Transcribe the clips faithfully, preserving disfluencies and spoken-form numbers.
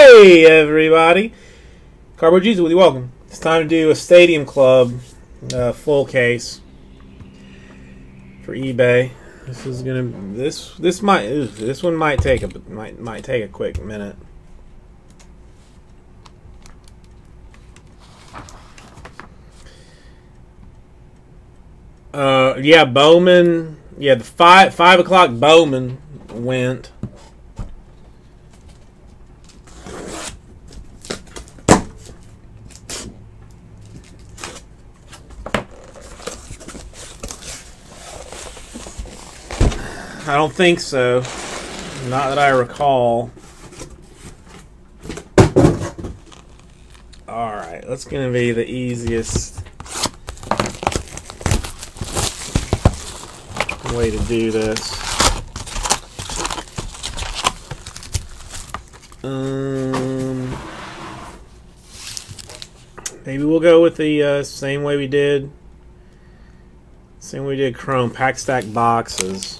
Hey everybody, Carbo Jesus with you. Welcome. It's time to do a Stadium Club uh, full case for eBay. This is gonna this this might this one might take a might might take a quick minute. Uh, yeah, Bowman. Yeah, the five five o'clock Bowman went. I don't think so. Not that I recall. All right, that's gonna be the easiest way to do this. Um, maybe we'll go with the uh, same way we did. Same way we did Chrome pack stack boxes.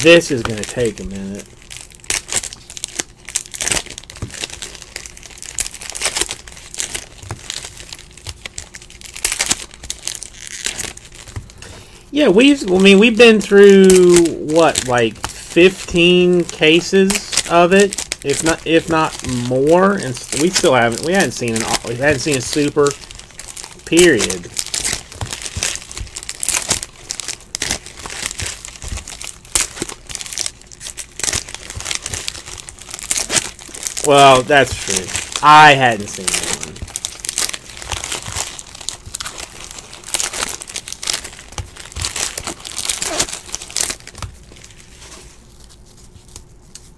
This is going to take a minute. Yeah, we've, I mean, we've been through, what, like fifteen cases of it, if not, if not more, and we still haven't, we hadn't seen an, we hadn't seen a super, period. Well, that's true. I hadn't seen one.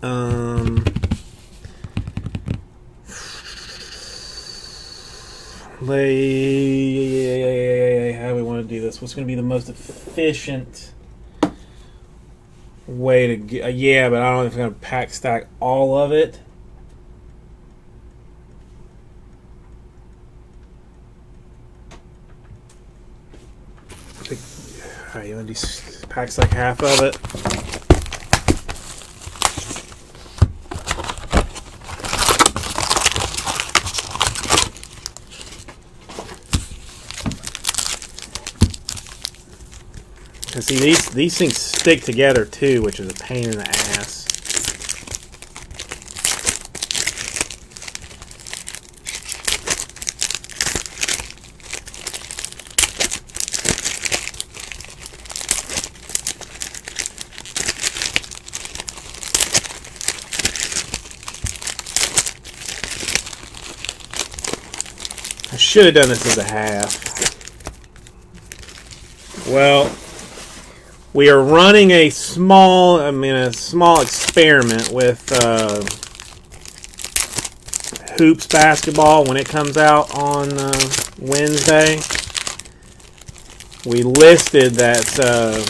Um, lay, how do we want to do this? What's going to be the most efficient way to get? Uh, yeah, but I don't know if I'm going to pack stack all of it. Alright, you want to do packs like half of it? And see, these, these things stick together too, which is a pain in the ass. Should have done this as a half. Well, we are running a small, I mean, a small experiment with uh, Hoops Basketball when it comes out on uh, Wednesday. We listed that uh,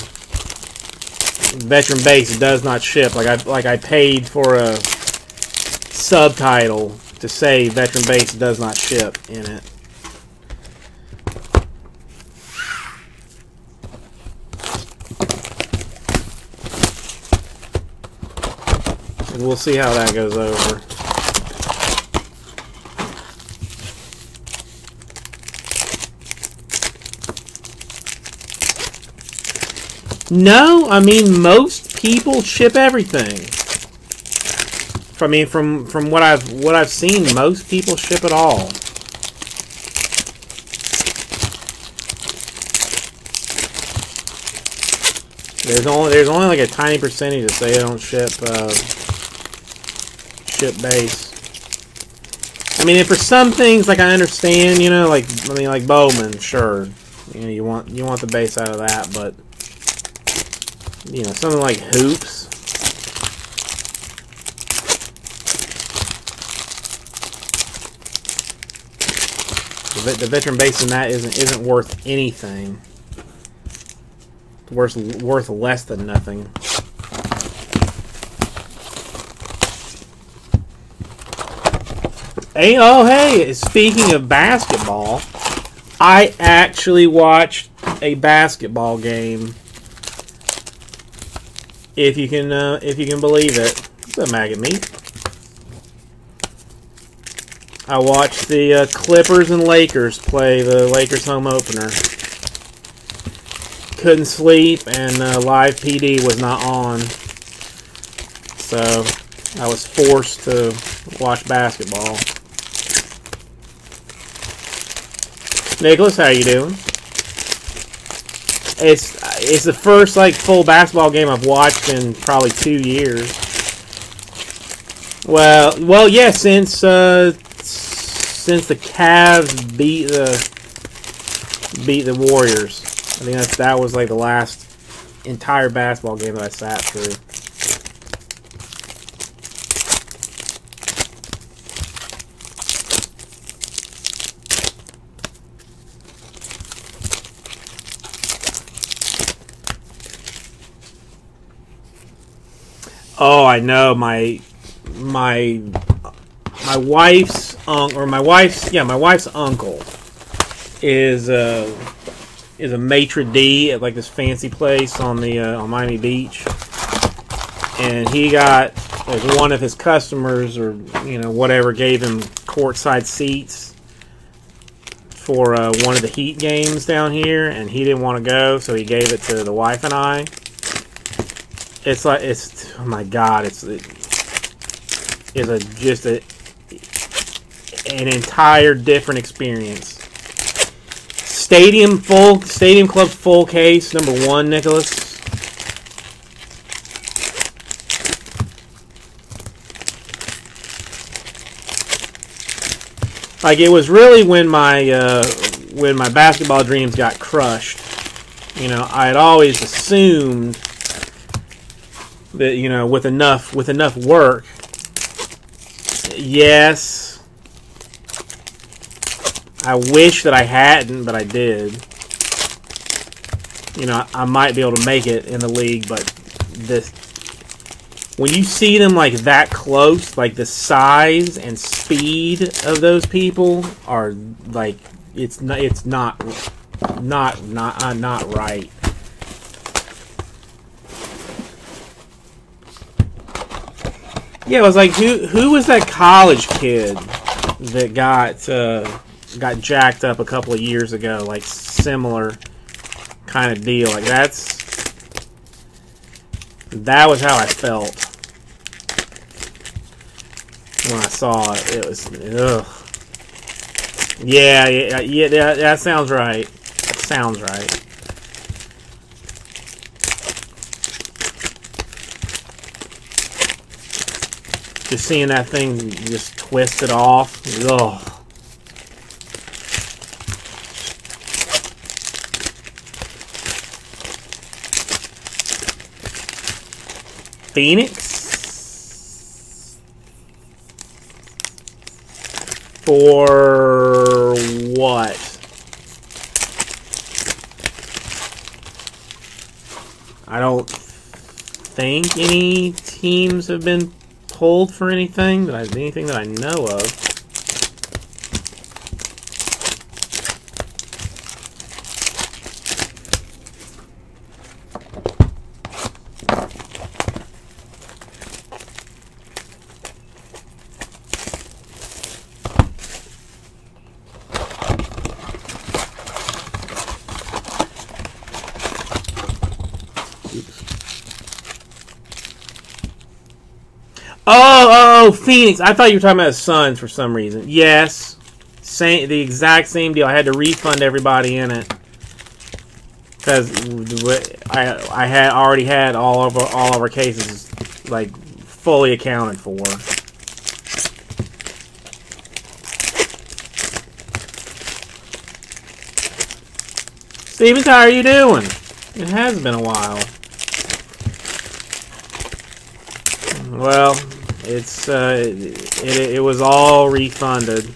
Veteran Base does not ship. Like I, like I paid for a subtitle to say Veteran Base does not ship in it. We'll see how that goes over. No, I mean, most people ship everything. I mean, from from what I've what I've seen, most people ship it all. There's only there's only like a tiny percentage that say they don't ship. Uh, Base. I mean, and for some things, like I understand, you know, like I mean, like Bowman, sure, you know, you want you want the base out of that, but you know, something like Hoops. The, the veteran base in that isn't isn't worth anything. It's worth worth less than nothing. Hey, oh, hey, speaking of basketball, I actually watched a basketball game. If you can, uh, if you can believe it. Don't mag at me. I watched the uh, Clippers and Lakers play the Lakers home opener. Couldn't sleep, and uh, live P D was not on, so I was forced to watch basketball. Nicholas, how you doing? It's it's the first like full basketball game I've watched in probably two years. Well, well, yeah, since uh, since the Cavs beat the beat the Warriors, I think that's, that was like the last entire basketball game that I sat through. Oh, I know, my my my wife's uncle, or my wife's yeah, my wife's uncle is uh, is a maitre d' at like this fancy place on the uh, on Miami Beach, and he got like one of his customers or you know whatever gave him courtside seats for uh, one of the Heat games down here, and he didn't want to go, so he gave it to the wife and I. It's like, it's, oh my god, it's, it, it's a, just a, an entire different experience. Stadium full, Stadium Club full case, number one, Nicholas. Like, it was really when my, uh, when my basketball dreams got crushed, you know, I had always assumed that, you know, with enough with enough work, yes, I wish that I hadn't, but I did. You know, I might be able to make it in the league, but this, when you see them like that close, like the size and speed of those people are like, it's not it's not not not not right. Yeah, it was like, who who was that college kid that got uh, got jacked up a couple of years ago? Like, similar kind of deal. Like, that's that was how I felt when I saw it. It was, ugh. Yeah, yeah, yeah. That, that sounds right. That sounds right. Just seeing that thing just twist it off. Ugh. Phoenix for what? I don't think any teams have been hold for anything that I, anything that I know of. Oops. Oh, oh, Phoenix. I thought you were talking about the Suns for some reason. Yes. Same, the exact same deal. I had to refund everybody in it because I, I had already had all of, our, all of our cases like fully accounted for. Stevens, how are you doing? It has been a while. Well... It's uh, it, it, it was all refunded.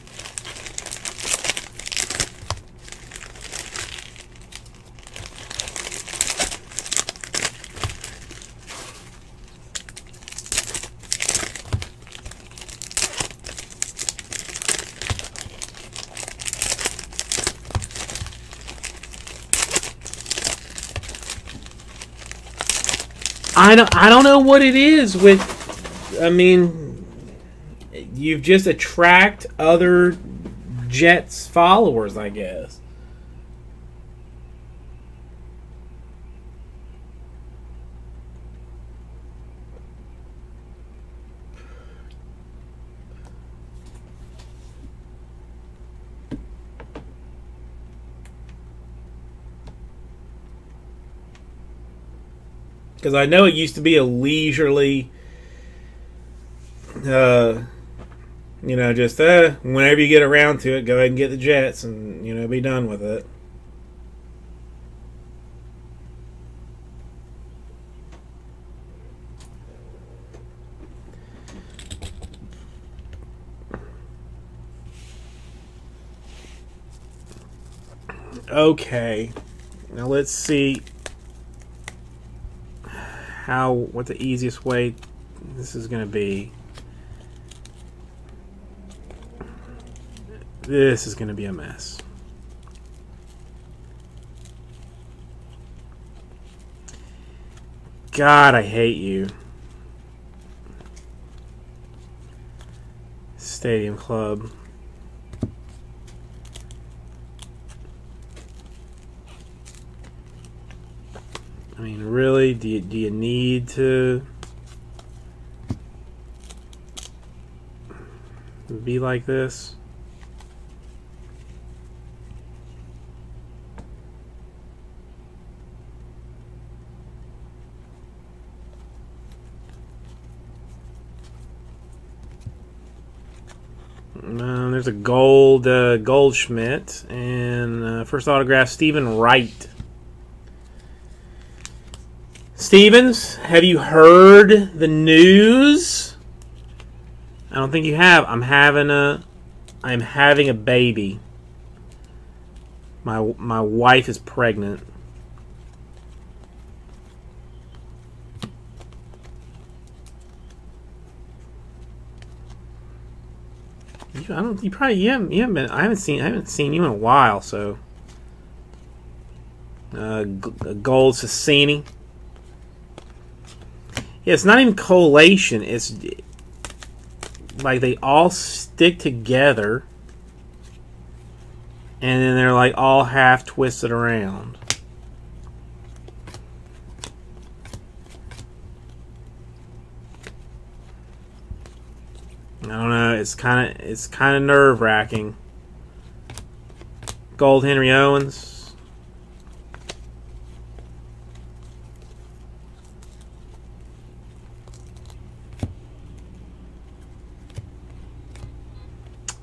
I don't, I don't know what it is with, I mean, you've just attract other Jets followers, I guess. Because I know it used to be a leisurely, uh, you know, just uh, whenever you get around to it, go ahead and get the Jets and, you know, be done with it. Okay. Now let's see. How, what the easiest way this is going to be. This is going to be a mess. God, I hate you. Stadium Club. I mean, really? Do you, do you need to be like this? Um, there's a gold uh, Goldschmidt and uh, first autograph Stephen Wright. Stevens, have you heard the news? I don't think you have. I'm having a, I'm having a baby. My my wife is pregnant. You, I don't. You probably you haven't, you haven't been. I haven't seen. I haven't seen you in a while. So, uh, Gold Sassini. Yeah, it's not even collation. It's like they all stick together and then they're like all half twisted around. I don't know, it's kind of it's kind of nerve-wracking. Gold Henry Owens.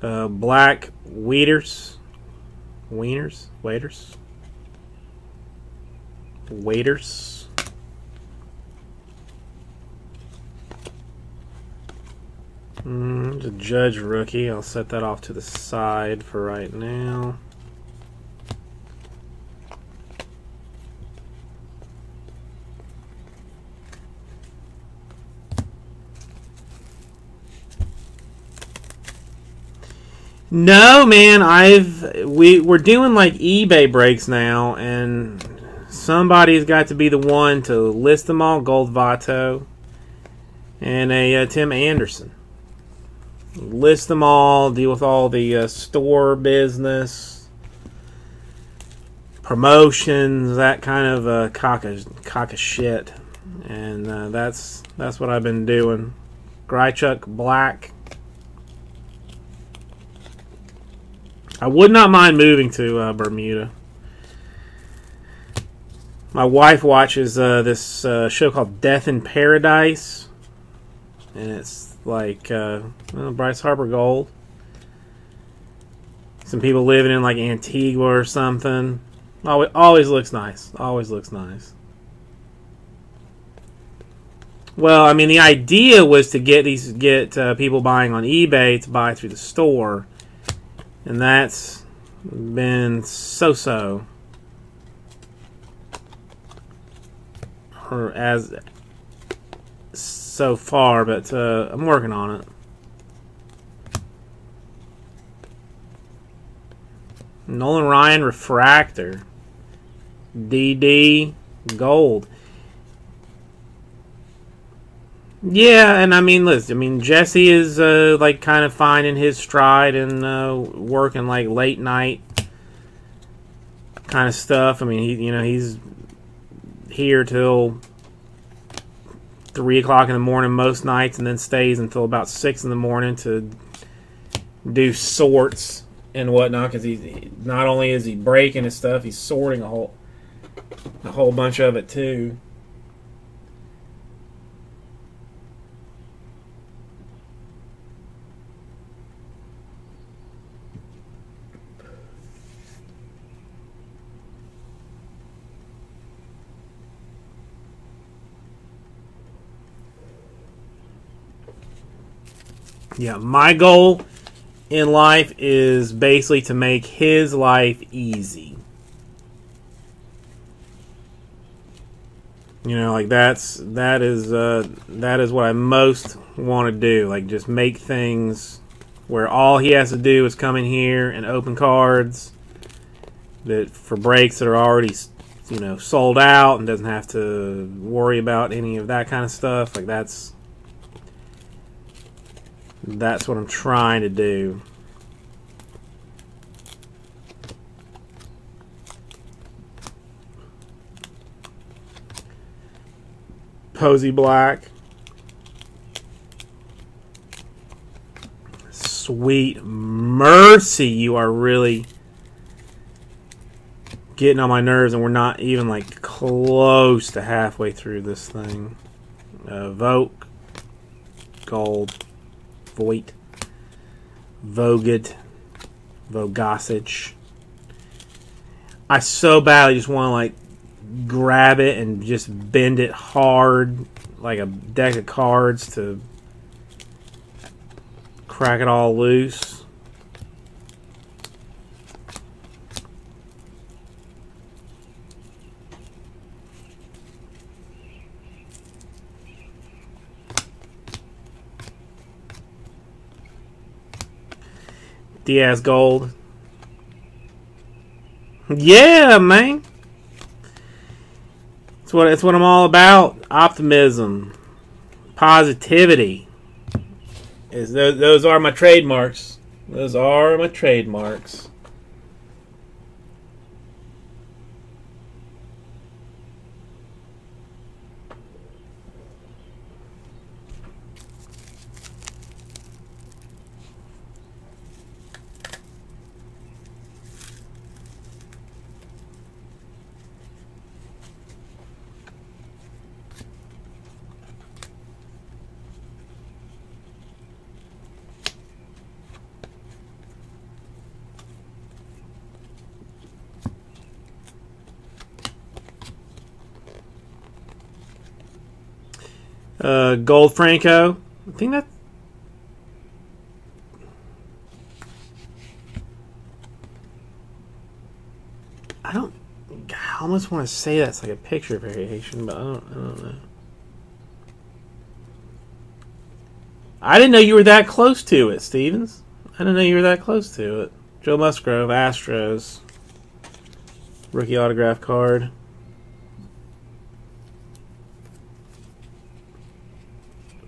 Uh, black Wieners, Wieners, Waiters, Waiters. Mm, the Judge rookie. I'll set that off to the side for right now. No, man, I've we we're doing like eBay breaks now, and somebody's got to be the one to list them all. Gold Votto and a uh, Tim Anderson. List them all. Deal with all the uh, store business, promotions, that kind of uh, cock of, cock of shit, and uh, that's that's what I've been doing. Grychuk Black. I would not mind moving to uh, Bermuda. My wife watches uh, this uh, show called Death in Paradise. And it's like uh, well, Bryce Harper Gold. Some people living in like Antigua or something. Always, always looks nice. Always looks nice. Well, I mean, the idea was to get these get uh, people buying on eBay to buy through the store. And that's been so-so, or as so far, but uh, I'm working on it. Nolan Ryan Refractor, D D Gold. Yeah, and I mean, listen, I mean, Jesse is uh, like kind of finding his stride and uh, working like late night kind of stuff. I mean, he, you know, he's here till three o'clock in the morning most nights, and then stays until about six in the morning to do sorts and whatnot. Because he not only is he breaking his stuff, he's sorting a whole a whole bunch of it too. Yeah, my goal in life is basically to make his life easy. You know, like that's that is uh, that is what I most want to do. Like, just make things where all he has to do is come in here and open cards that for breaks that are already, you know, sold out, and doesn't have to worry about any of that kind of stuff. Like that's. That's what I'm trying to do. Posey Black. Sweet mercy, you are really getting on my nerves, and we're not even like close to halfway through this thing. Uh, Vogt. Gold. Voigt, Vogt, Vogasich. I so badly just want to like grab it and just bend it hard like a deck of cards to crack it all loose. Diaz Gold. Yeah, man. That's what, that's what I'm all about. Optimism. Positivity. Is those, those are my trademarks. Those are my trademarks. Uh, Gold Franco. I think that. I don't. I almost want to say that's like a picture variation, but I don't. I don't know. I didn't know you were that close to it, Stevens. I didn't know you were that close to it. Joe Musgrove, Astros. Rookie autograph card.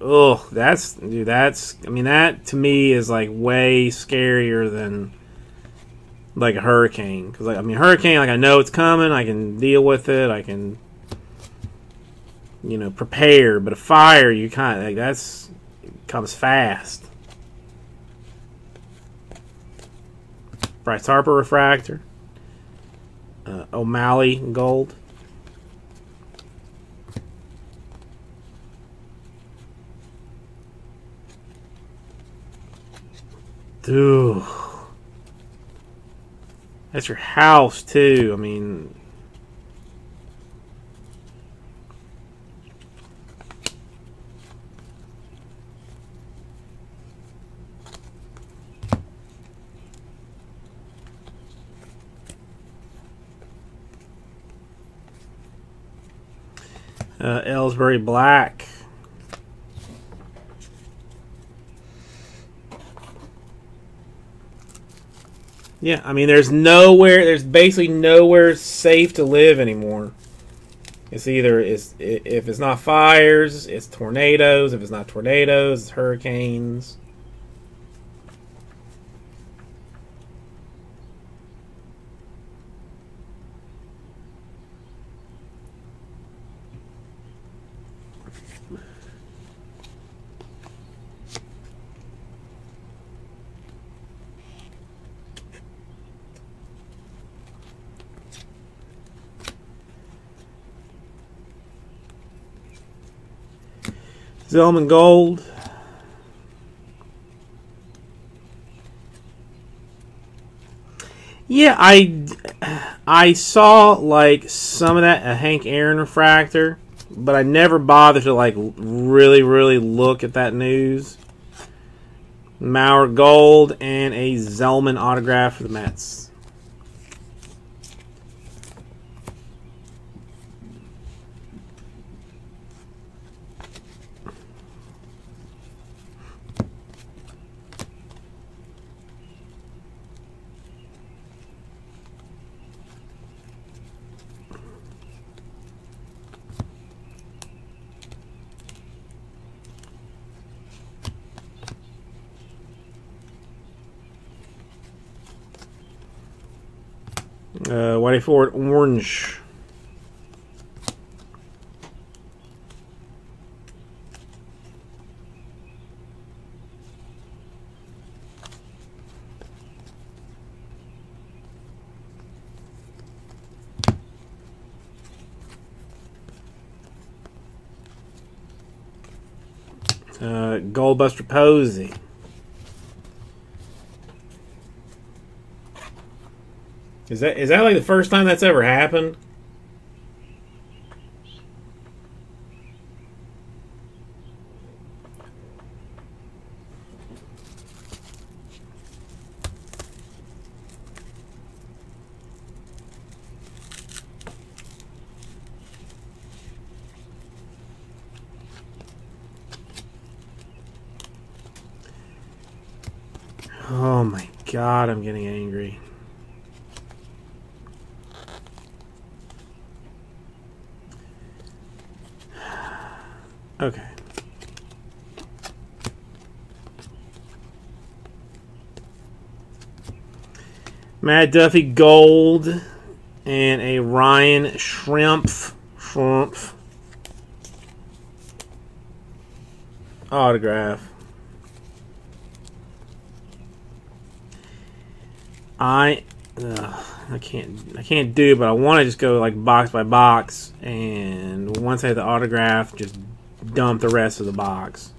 Oh, that's, dude, that's, I mean, that to me is like way scarier than like a hurricane. Because, like, I mean, hurricane, like, I know it's coming, I can deal with it, I can, you know, prepare. But a fire, you kind of, like, that's, it comes fast. Bryce Harper Refractor. Uh, O'Malley Gold. Dude, that's your house too. I mean, uh, Ellsbury Black. Yeah, I mean, there's nowhere, there's basically nowhere safe to live anymore. It's either it's if it's not fires, it's tornadoes. If it's not tornadoes, it's hurricanes. Zelman Gold. Yeah, I, I saw like some of that, a Hank Aaron refractor, but I never bothered to like really, really look at that news. Maurer Gold and a Zelman autograph for the Mets. Uh, Whitey Ford orange. Uh, Goldbuster Posey. Is that is that like the first time that's ever happened? Oh my God, I'm getting angry. Okay. Matt Duffy Gold and a Ryan Shrimp. Shrimp. Autograph. I ugh, I can't I can't do, but I want to just go like box by box, and once I have the autograph, just dump the rest of the box.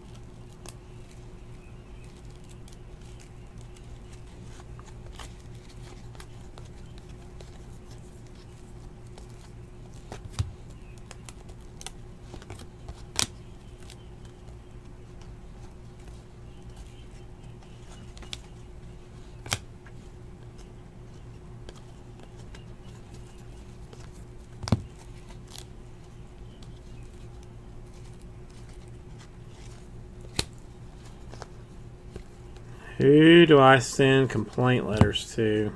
Who do I send complaint letters to?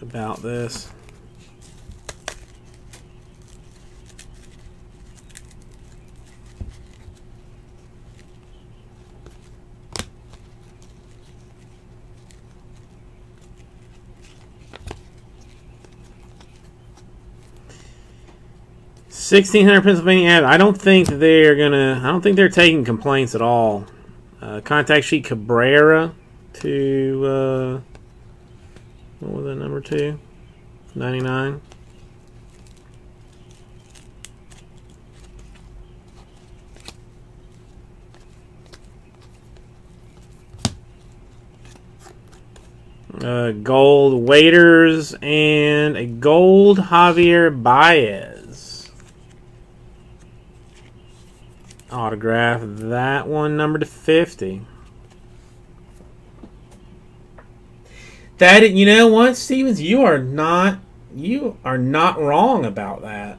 About this. sixteen hundred Pennsylvania Avenue. I don't think they're gonna. I don't think they're taking complaints at all. Uh, contact sheet Cabrera to uh, what was that number two? ninety-nine. Uh, gold Waiters and a gold Javier Baez. Autograph that one, number to fifty. That, you know what, Stevens, you are not you are not wrong about that.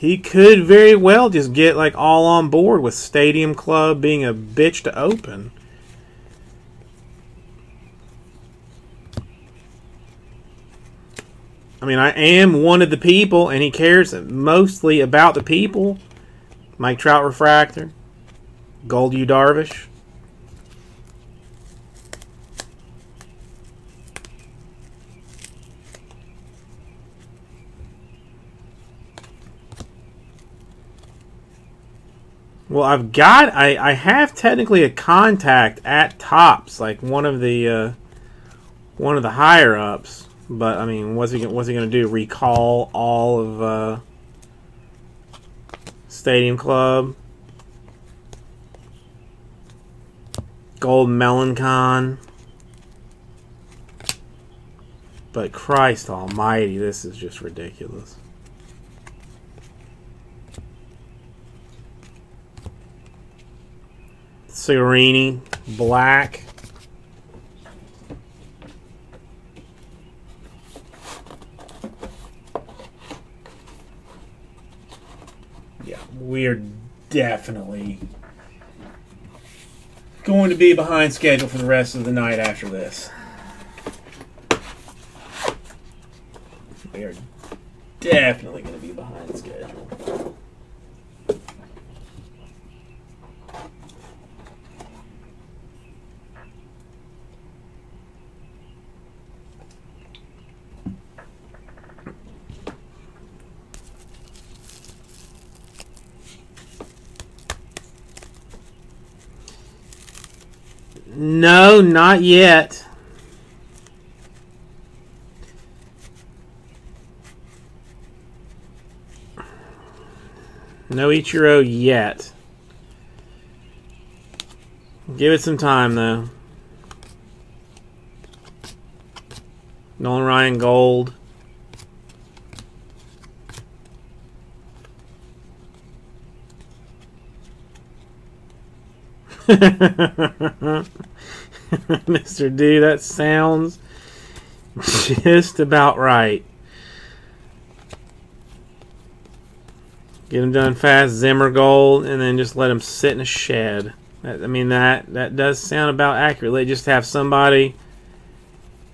he could very well just get like all on board with Stadium Club being a bitch to open. I mean, I am one of the people, and he cares mostly about the people. Mike Trout Refractor. Gold U Darvish. Well, I've got, I, I have technically a contact at Topps, like one of the, uh, one of the higher-ups. But I mean, what's he what's he gonna do? Recall all of uh, Stadium Club, Gold Melancon. But Christ Almighty, this is just ridiculous. Serini, black. We are definitely going to be behind schedule for the rest of the night after this. We are definitely going to be behind schedule. No, not yet. No Ichiro yet. Give it some time, though. Nolan Ryan Gold. Mister D, that sounds just about right. Get him done fast, Zimmer Gold, and then just let him sit in a shed. That, I mean, that that does sound about accurate. They just have somebody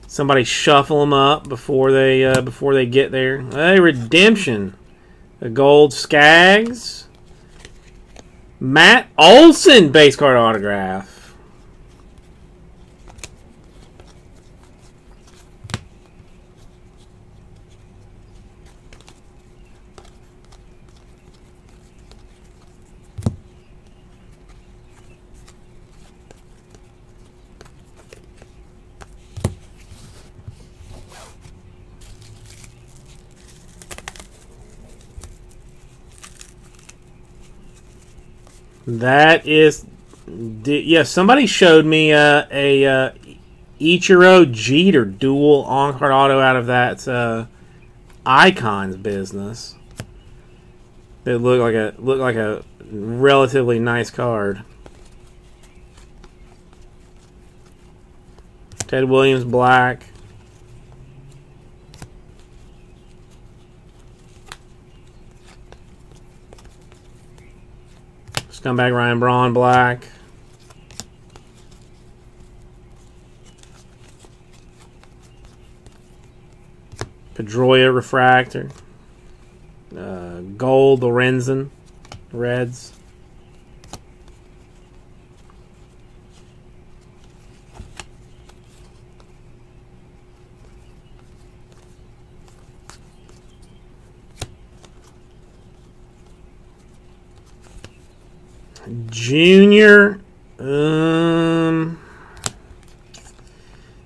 somebody shuffle them up before they uh, before they get there. Hey, redemption, the Gold Skaggs. Matt Olson base card autograph. That is, yeah. Somebody showed me uh, a uh, Ichiro Jeter dual on card auto out of that uh, Icons business. That looked like a looked like a relatively nice card. Ted Williams black. Scumbag Ryan Braun, black. Pedroia, refractor. Uh, gold, Lorenzen, reds. Junior, um,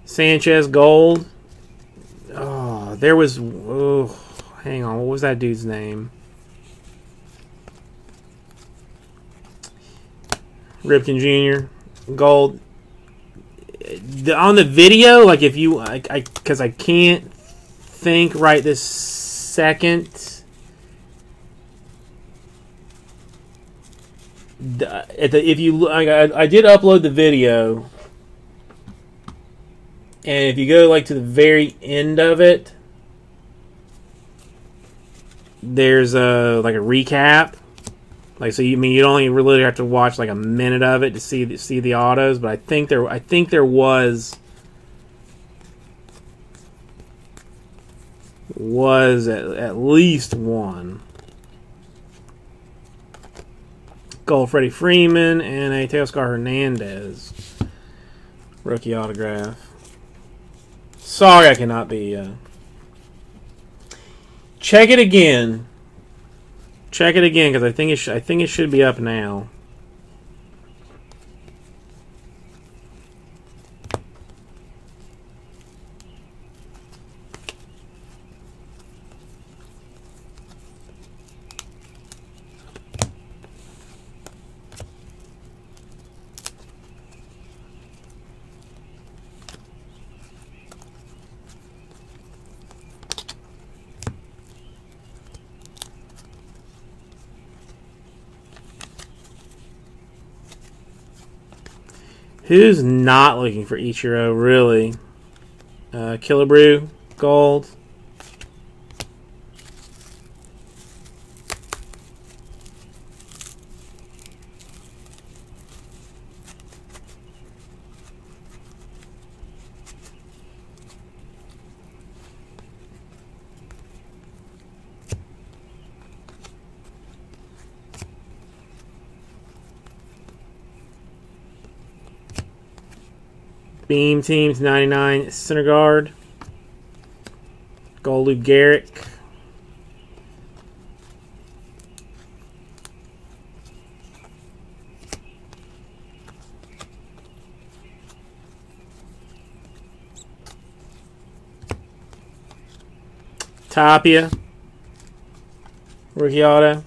Sanchez Gold. Oh, there was, oh, hang on, what was that dude's name? Ripken Junior Gold. The, on the video, like if you, I, I, because I can't think right this second. At the, if you I, I did upload the video, and if you go like to the very end of it, there's a like a recap. Like so, you I mean you only really have to watch like a minute of it to see the, see the autos. But I think there I think there was was at, at least one. Goal Freddie Freeman and a Teoscar Hernandez rookie autograph. Sorry, I cannot be. Uh... Check it again. Check it again because I think it sh I think it should be up now. Who's not looking for Ichiro, really? Uh, Killebrew, gold. Beam Teams, ninety-nine, center guard. Gold, Lou Gehrig. Tapia. Rookie auto.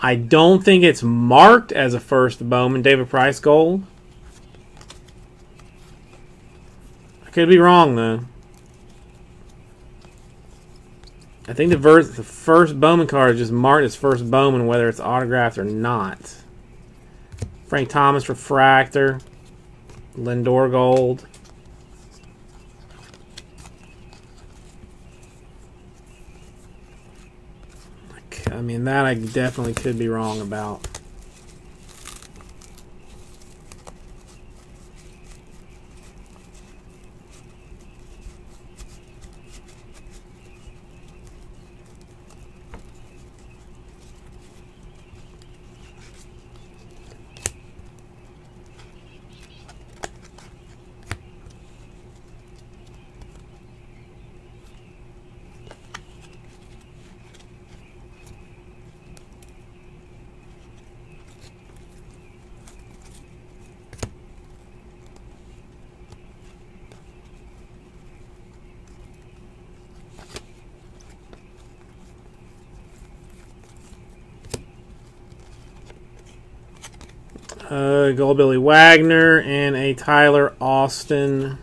I don't think it's marked as a first Bowman. David Price gold. I could be wrong though. I think the, ver the first Bowman card is just marked as first Bowman, whether it's autographed or not. Frank Thomas refractor. Lindor gold. I mean, that I definitely could be wrong about. Uh, Gold Billy Wagner and a Tyler Austin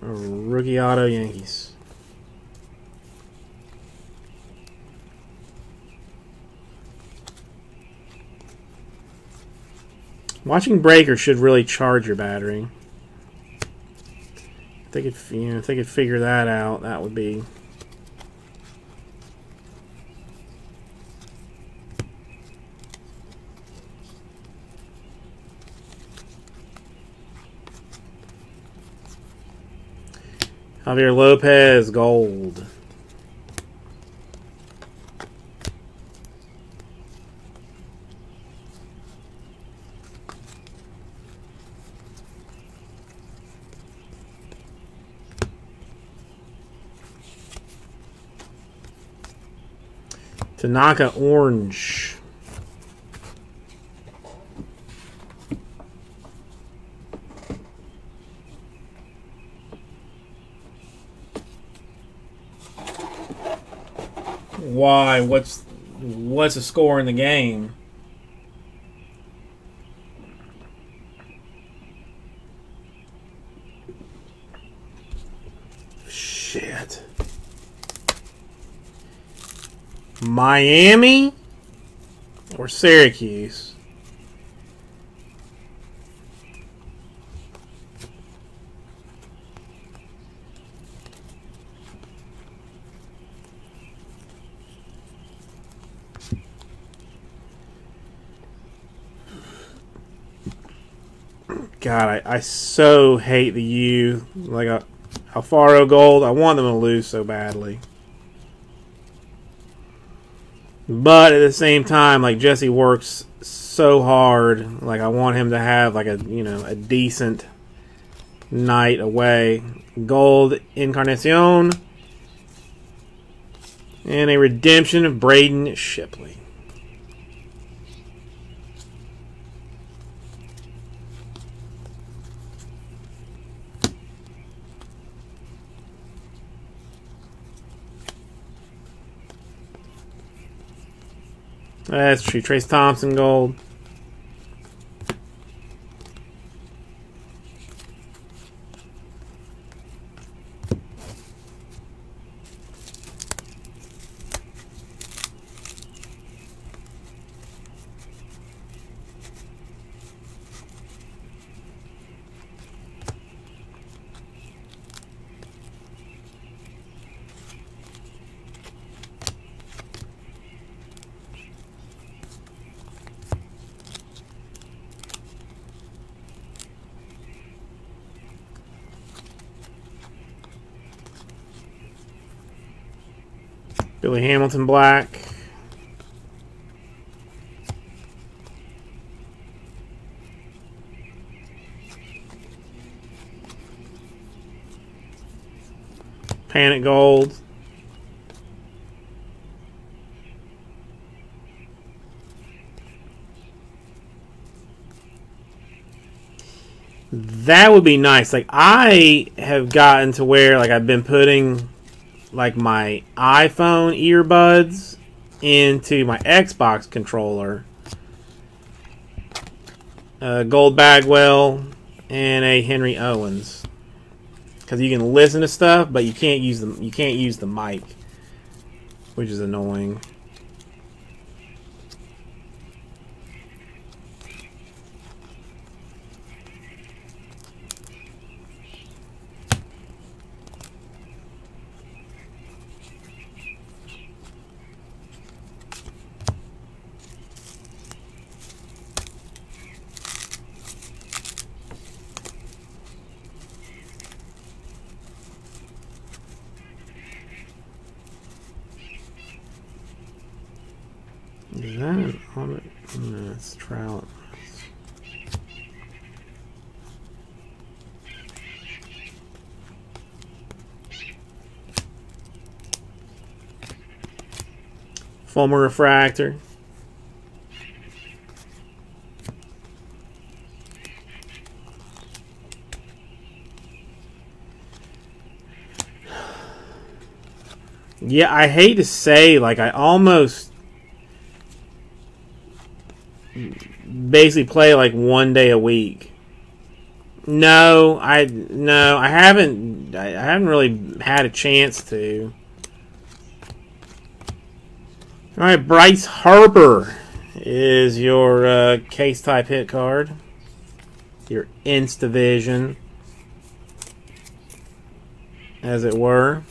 rookie auto Yankees. Watching breakers should really charge your battery. If they could, you know, if they could figure that out, that would be. Javier Lopez, gold. Tanaka, orange. Why? What's what's the score in the game? Shit. Miami or Syracuse? God, I, I so hate the U. Like a Alfaro Gold. I want them to lose so badly. But at the same time, like, Jesse works so hard. Like, I want him to have, like, a, you know, a decent night away. Gold Encarnacion. And a redemption of Braden Shipley. That's true. Trace Thompson Gold. Billy Hamilton Black. Panic Gold. That would be nice. Like, I have gotten to where, like, I've been putting, like, my iPhone earbuds into my Xbox controller. Uh, Gold Bagwell and a Henry Owens, because you can listen to stuff, but you can't use the you can't use the mic, which is annoying. Is that an auto? No, it's Trout. Fulmer Refractor. Yeah, I hate to say, like, I almost basically play like one day a week. No, I no, I haven't. I haven't really had a chance to. All right, Bryce Harper is your uh, case type hit card. Your Instavision, as it were.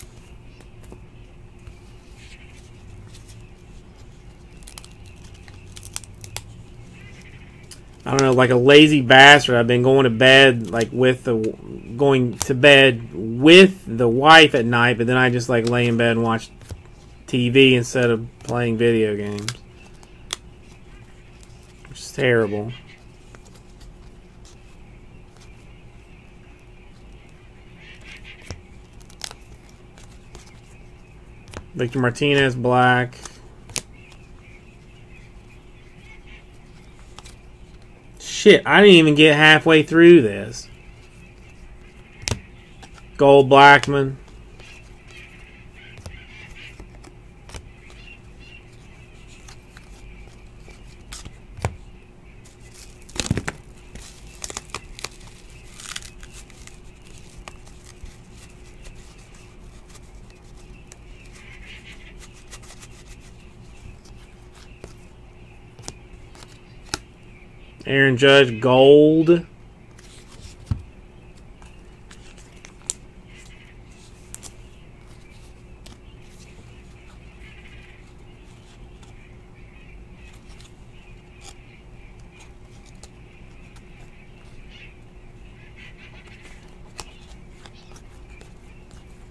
I don't know, like a lazy bastard, I've been going to bed like with the going to bed with the wife at night, but then I just like lay in bed and watch T V instead of playing video games, which is terrible. Victor Martinez Black. Shit, I didn't even get halfway through this. Gold Blackman. Aaron Judge, gold.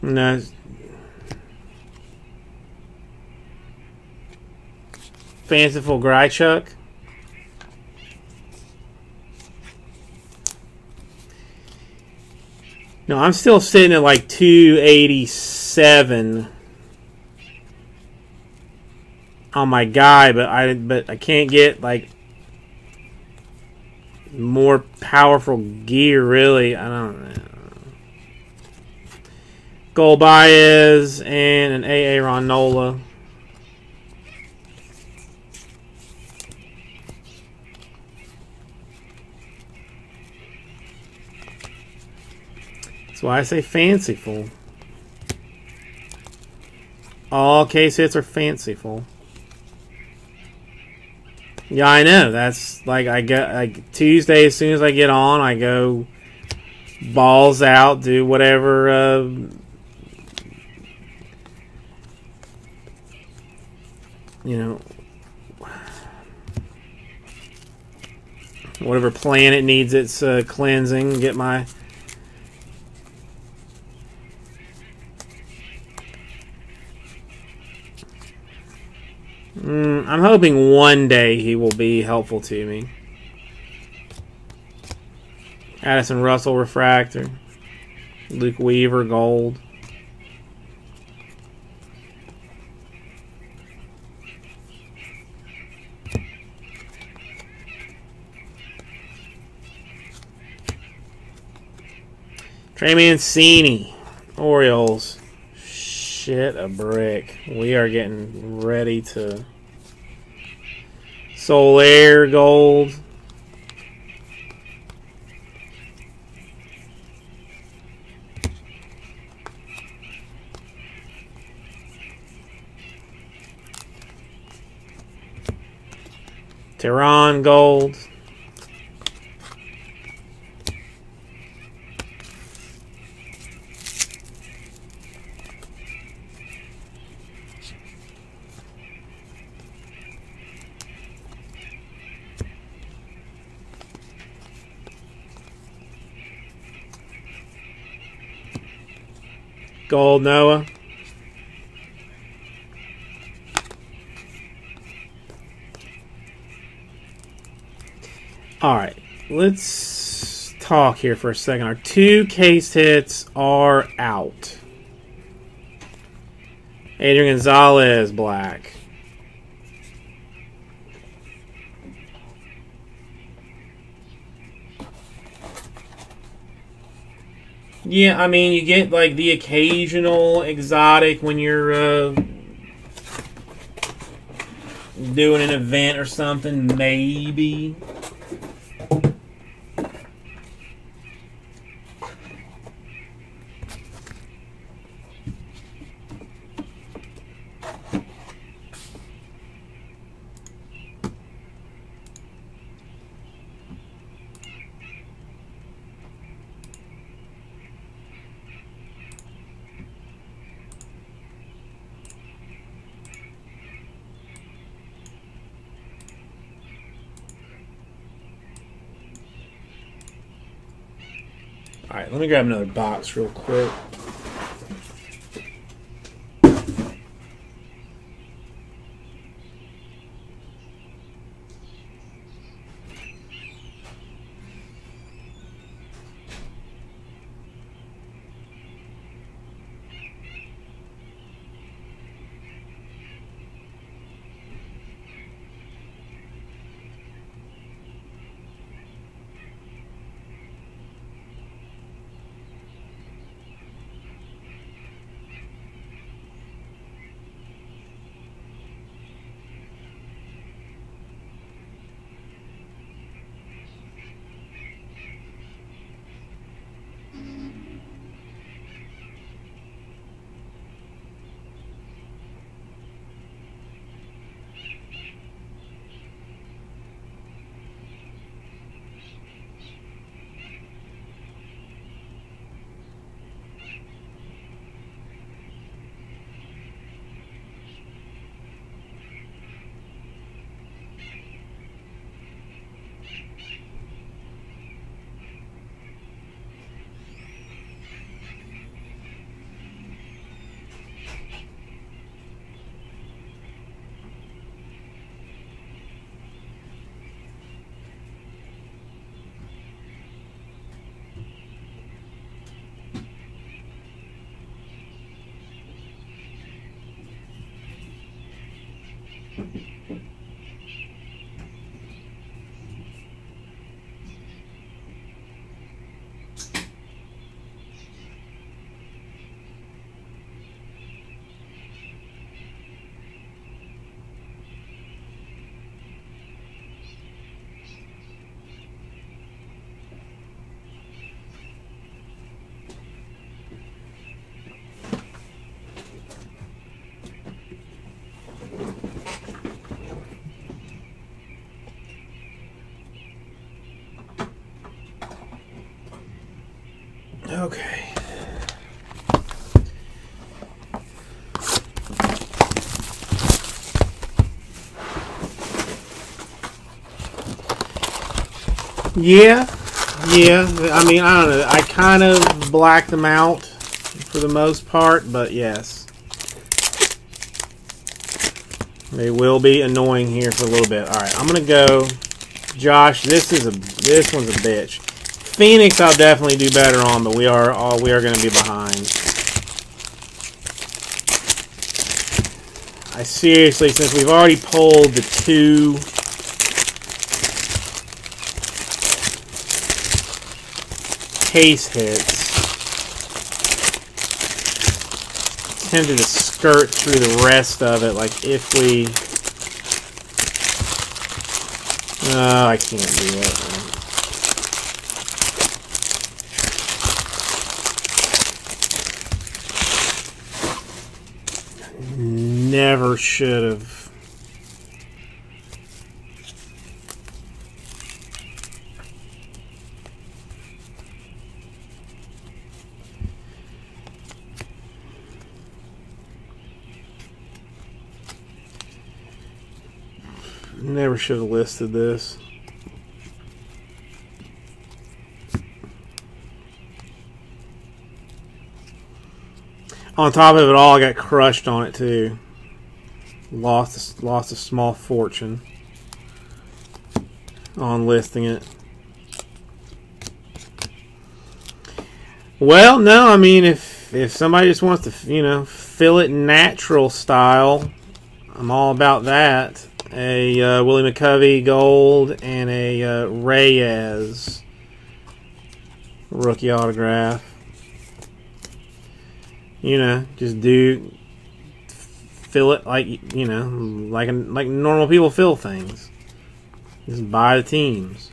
No. Fanciful Grichuk. No, I'm still sitting at like two eighty-seven on my guy, but I but I can't get like more powerful gear. Really, I don't know. Gold Baez and an A A Ron Nola. That's why I say fanciful. All case hits are fanciful. Yeah, I know. That's like I get like Tuesday. As soon as I get on, I go balls out, do whatever. Uh, you know, whatever planet needs its uh, cleansing. Get my mm, I'm hoping one day he will be helpful to me. Addison Russell refractor, Luke Weaver gold. Trey Mancini, Orioles. Shit a brick. We are getting ready to. Solaire gold. Tehran gold. Gold Noah. All right, let's talk here for a second. Our two case hits are out. Adrian Gonzalez, black. Yeah, I mean, you get, like, the occasional exotic when you're uh, doing an event or something, maybe. Alright, let me grab another box real quick. Okay. Yeah, yeah. I mean, I don't know. I kind of blacked them out for the most part, but yes. They will be annoying here for a little bit. All right, I'm going to go. Josh, this is a this one's a bitch. Phoenix, I'll definitely do better on, but we are all we are going to be behind. I seriously, since we've already pulled the two, case hits, tended to skirt through the rest of it. Like if we, oh, I can't do it. Never should have. Never should have listed this. On top of it all, I got crushed on it too. Lost, lost a small fortune on listing it. Well, no, I mean, if if somebody just wants to, you know, fill it natural style, I'm all about that. A uh, Willie McCovey gold and a uh, Reyes rookie autograph. You know, just do. Fill it like, you know, like like normal people fill things. Just buy the teams.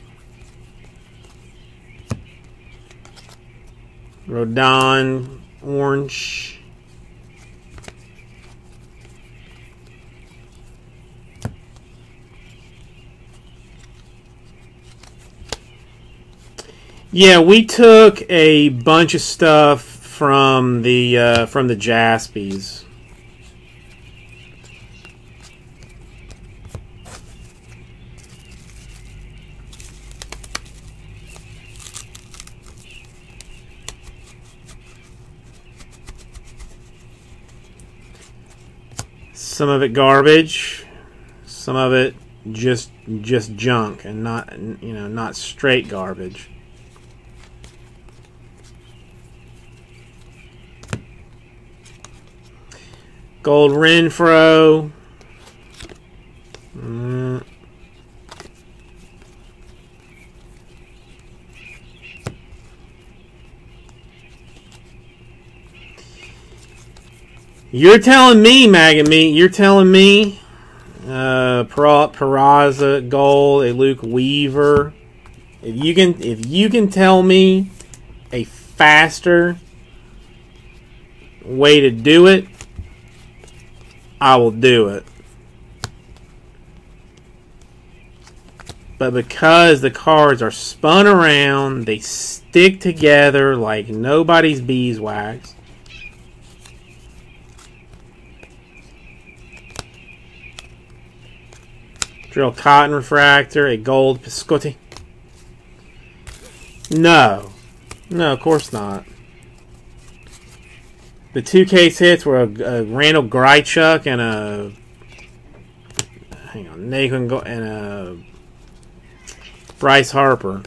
Rodon, orange. Yeah, we took a bunch of stuff from the uh, from the Jaspies. Some of it garbage, some of it just just junk, and not you know not straight garbage. Gold Renfro. Mm. You're telling me, Maggot Meat, you're telling me uh, Peraza gold, a Luke Weaver. If you can if you can tell me a faster way to do it, I will do it. But because the cards are spun around, they stick together like nobody's beeswax. Drill Cotton Refractor, a gold Piscotti. No. No, of course not. The two case hits were a, a Randall Grichuk and a... Hang on. Naquin and a... Bryce Harper.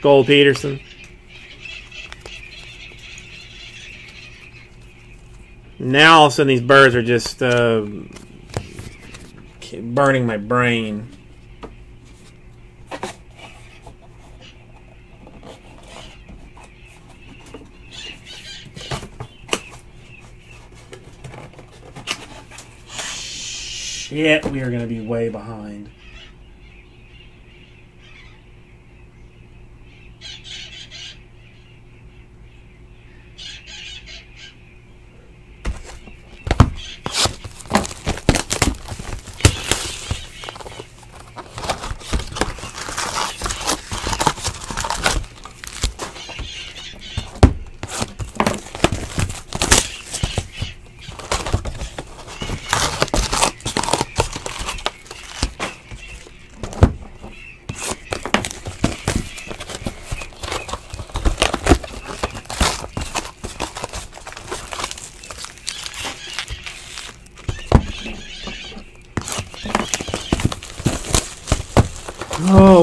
Gold Peterson. Now all of a sudden these birds are just uh, burning my brain. Shit, we are going to be way behind.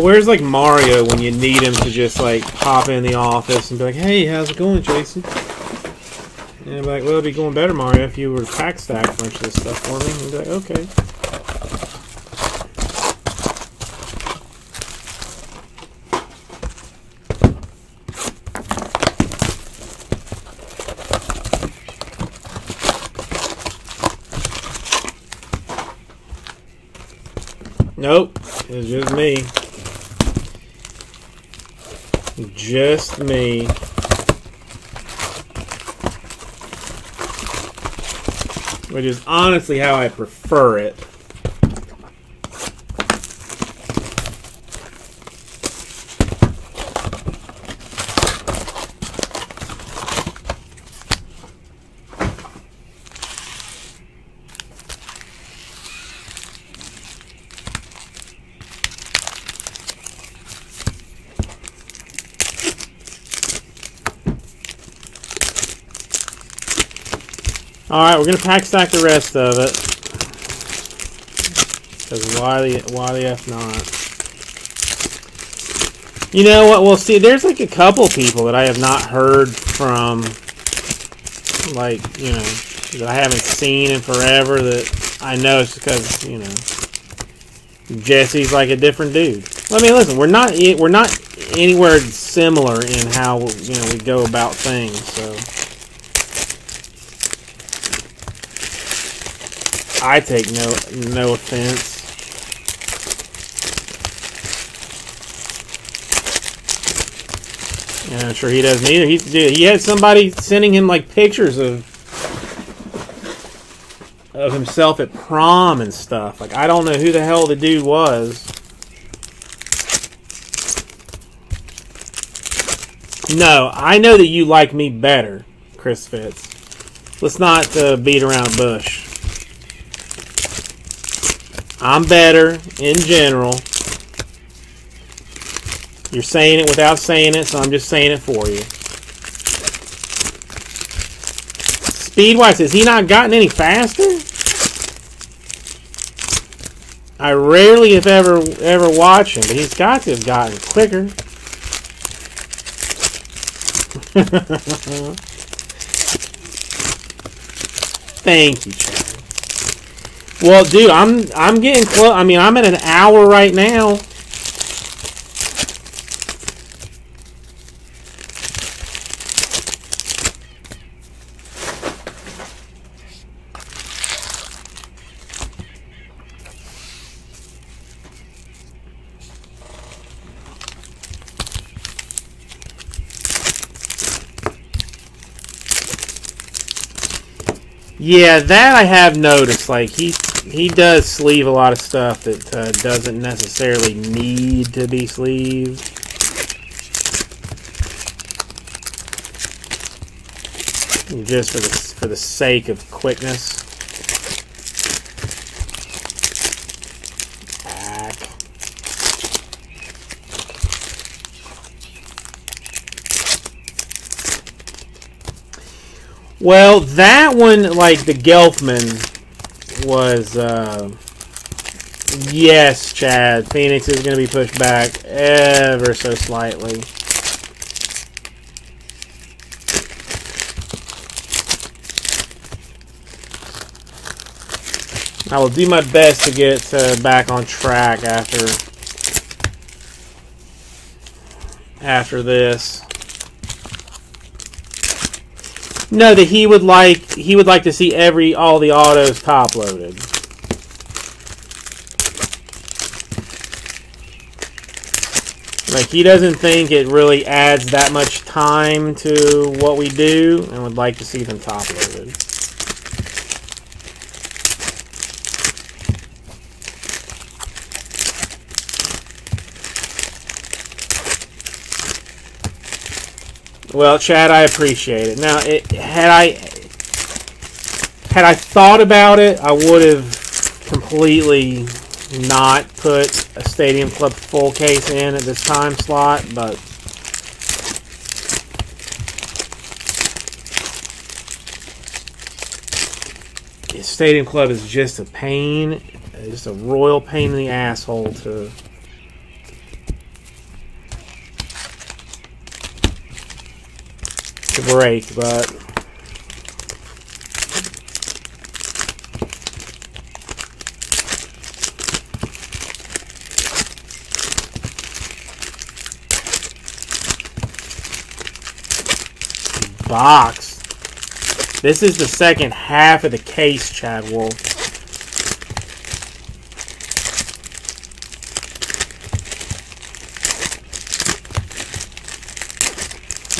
Where's like Mario when you need him to just like pop in the office and be like, hey, how's it going, Jason? And I'm like, well, it'd be going better, Mario, if you were to pack stack a bunch of this stuff for me. And be like, okay. Nope, it's just me. Just me. Which is honestly how I prefer it. Alright, we're going to pack stack the rest of it. Because why the, why the F not? You know what? Well, see, there's like a couple people that I have not heard from. Like, you know, that I haven't seen in forever that I know it's because, you know, Jesse's like a different dude. I mean, listen, we're not, we're not anywhere similar in how, you know, we go about things, so. I take no no offense. And I'm sure he doesn't either. He, he had somebody sending him like pictures of of himself at prom and stuff. Like, I don't know who the hell the dude was. No, I know that you like me better, Chris Fitz. Let's not uh, beat around the bush. I'm better in general. You're saying it without saying it, so I'm just saying it for you. Speedwise, has he not gotten any faster? I rarely, if ever, ever watch him, but he's got to have gotten quicker. Thank you, Chad. Well, dude, I'm I'm getting close. I mean, I'm at an hour right now. Yeah, that I have noticed. Like, he... He does sleeve a lot of stuff that uh, doesn't necessarily need to be sleeved. Just for the, for the sake of quickness. Well, that one, like the Gelfman... was, uh, yes, Chad, Phoenix is going to be pushed back ever so slightly. I will do my best to get uh, back on track after after this. No, that he would like he would like to see every all the autos top loaded. Like, he doesn't think it really adds that much time to what we do, and would like to see them top loaded. Well, Chad, I appreciate it. Now, it, had I had I thought about it, I would have completely not put a Stadium Club full case in at this time slot, but Stadium Club is just a pain, just a royal pain in the asshole to to break, but. Box. This is the second half of the case, Chad Wolf.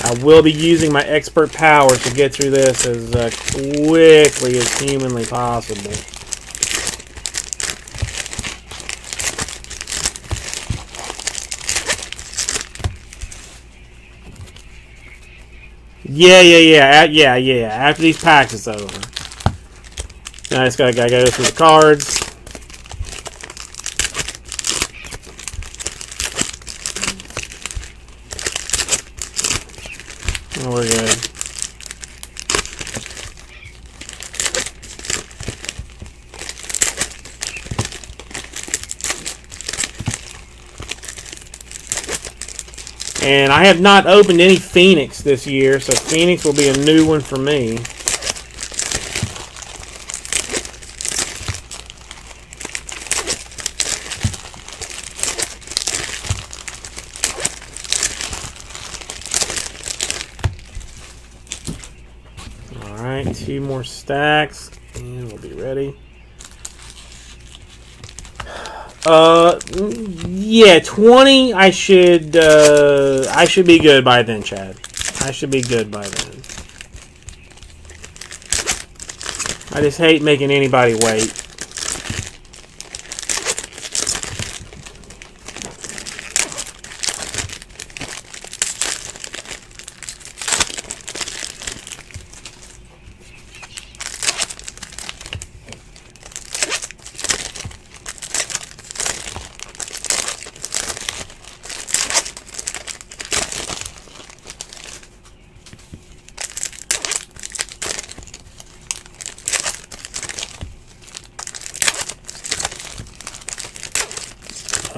I will be using my expert power to get through this as uh, quickly as humanly possible. Yeah, yeah, yeah, yeah, yeah. After these packs, it's over. Now I just gotta, gotta go through the cards. Oh, we're good. And I have not opened any Phoenix this year, so Phoenix will be a new one for me. All right, two more stacks, and we'll be ready. Uh, yeah, twenty. I should, uh, I should be good by then, Chad. I should be good by then. I just hate making anybody wait.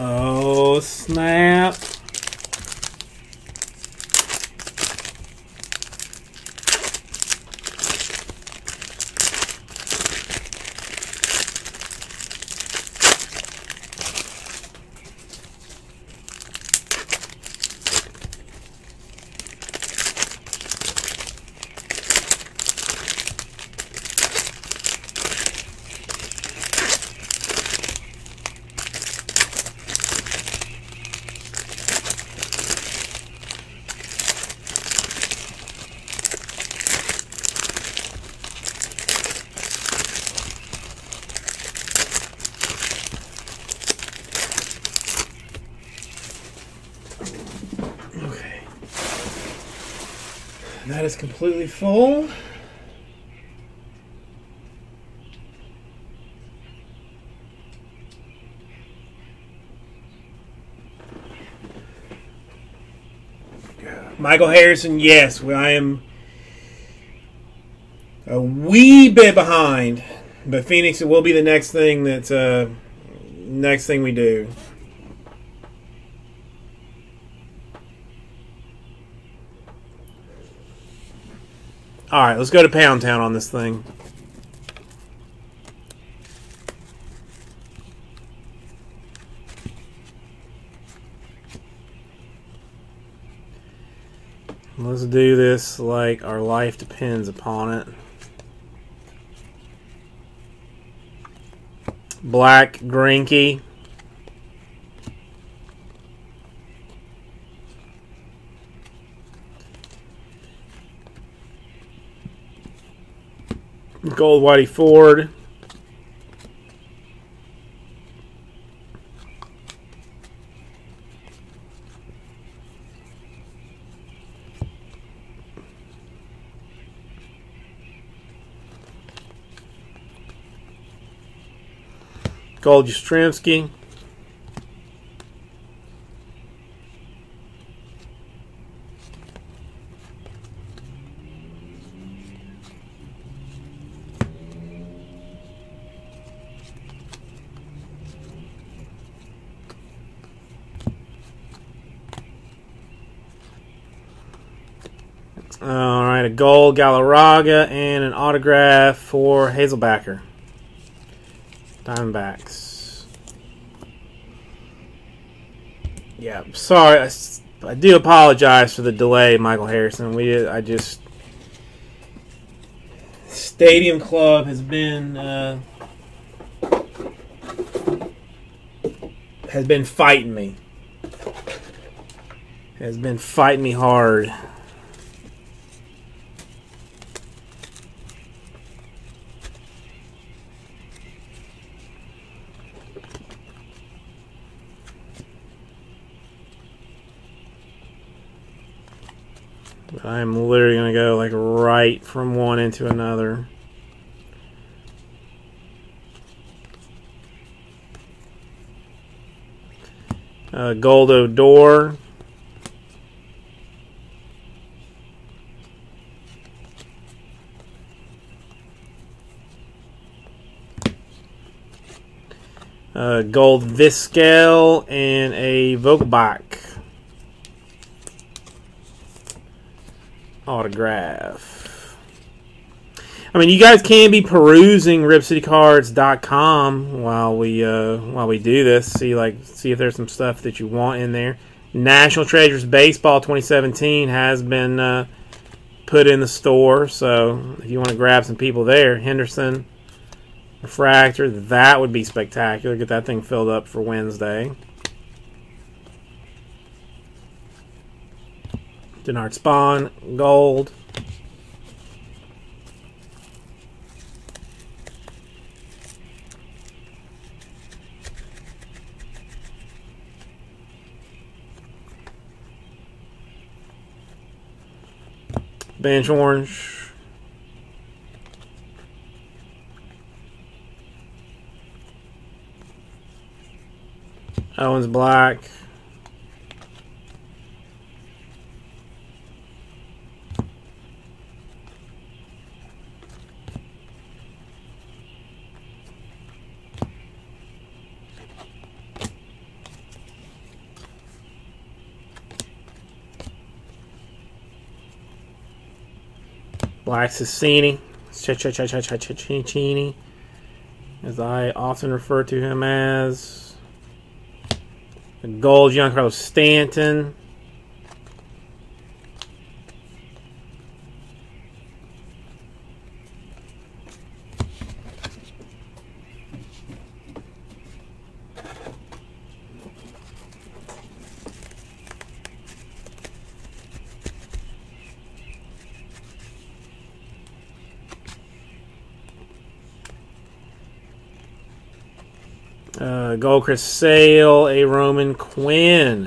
Oh, snap. That is completely full. Michael Harrison, yes, I am a wee bit behind, but Phoenix, it will be the next thing that's uh, next thing we do. All right, let's go to Pound Town on this thing. Let's do this like our life depends upon it. Black Greinke. Gold Whitey Ford. Gold Yastrzemski. All right, a gold Galarraga and an autograph for Hazelbacker. Diamondbacks. Yeah, sorry. I, I do apologize for the delay, Michael Harrison. We I just Stadium Club has been uh, has been fighting me. Has been fighting me hard. I'm literally going to go like right from one into another. Uh, Gold Odor. Uh, Gold Vizquel and a Vogelbach. Autograph. I mean, you guys can be perusing Rip City Cards dot com while we uh, while we do this. See like see if there's some stuff that you want in there. National Treasures Baseball twenty seventeen has been uh, put in the store, so if you want to grab some people there, Henderson, Refractor, that would be spectacular. Get that thing filled up for Wednesday. Denard Spawn, gold. Bench orange. Owens black. Black Cicini, Cicini, as I often refer to him as. The gold Giancarlo Stanton. Uh, Gold Chris Sale, a Roman Quinn.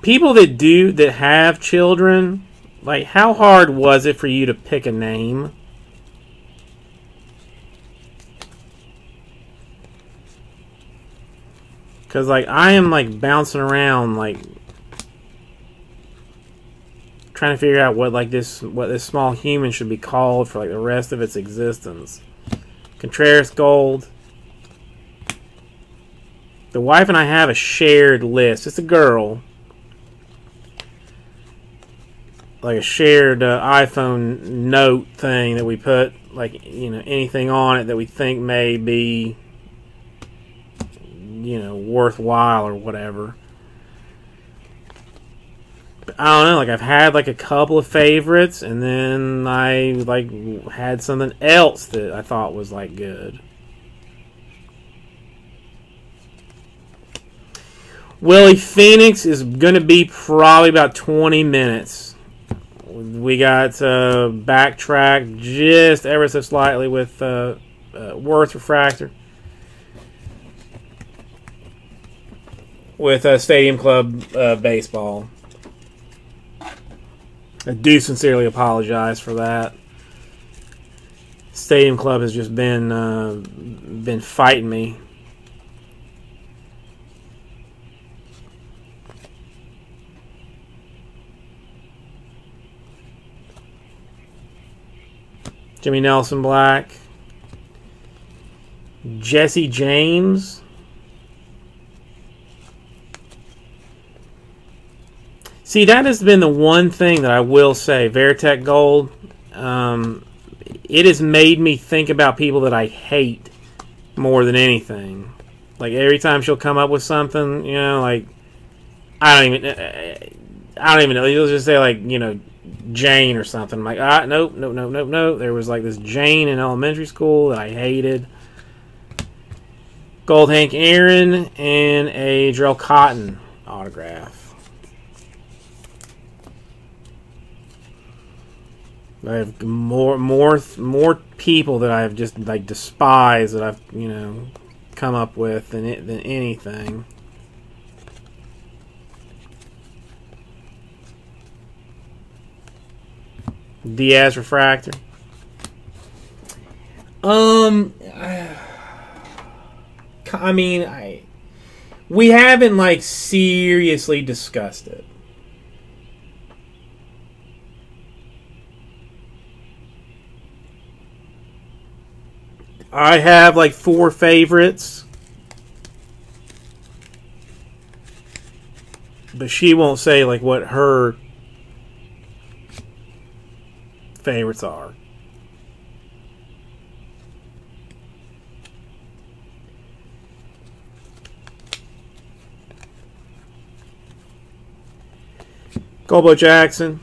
People that do, that have children, like, how hard was it for you to pick a name? Because, like, I am, like, bouncing around, like, trying to figure out what like this what this small human should be called for like the rest of its existence. Contreras gold. The wife and I have a shared list. It's a girl, like a shared uh, iPhone note thing that we put like, you know, anything on it that we think may be, you know, worthwhile or whatever. But I don't know, like, I've had, like, a couple of favorites, and then I, like, had something else that I thought was, like, good. Willie Phoenix is going to be probably about twenty minutes. We got uh, backtracked just ever so slightly with uh, uh, Worth Refractor. With uh, Stadium Club uh, Baseball. I do sincerely apologize for that. Stadium Club has just been, uh, been fighting me. Jimmy Nelson Black. Jesse James. See, that has been the one thing that I will say. Veritech Gold, um, it has made me think about people that I hate more than anything. Like, every time she'll come up with something, you know, like, I don't even, I don't even know. You'll just say, like, you know, Jane or something. I'm like, ah, nope, nope, nope, nope, nope. There was, like, this Jane in elementary school that I hated. Gold Hank Aaron and a Drell Cotton autograph. I have more, more, more people that I've just, like, despised that I've, you know, come up with than it, than anything. Diaz Refractor. Um, I mean, I we haven't, like, seriously discussed it. I have, like, four favorites, but she won't say, like, what her favorites are. Colbo Jackson.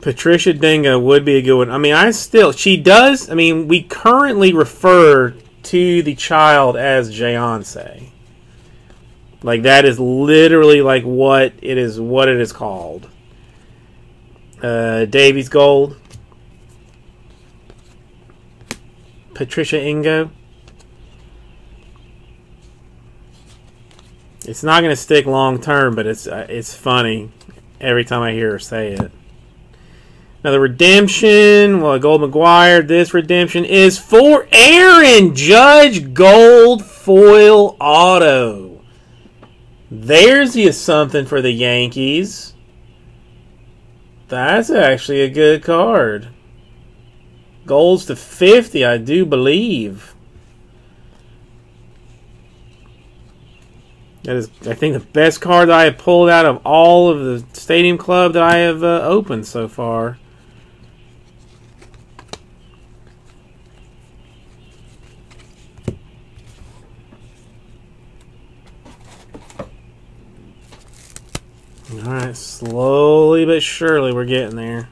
Patricia Dingo would be a good one. I mean, I still... She does... I mean, we currently refer to the child as Jayonce. Like, that is literally, like, what it is, what it is called. Uh, Davies Gold. Patricia Ingo. It's not going to stick long term, but it's, uh, it's funny every time I hear her say it. Now, the redemption, well, Gold McGuire, this redemption is for Aaron Judge Gold Foil Auto. There's you something for the Yankees. That's actually a good card. Gold's to fifty, I do believe. That is, I think, the best card that I have pulled out of all of the Stadium Club that I have uh, opened so far. Alright, slowly but surely we're getting there.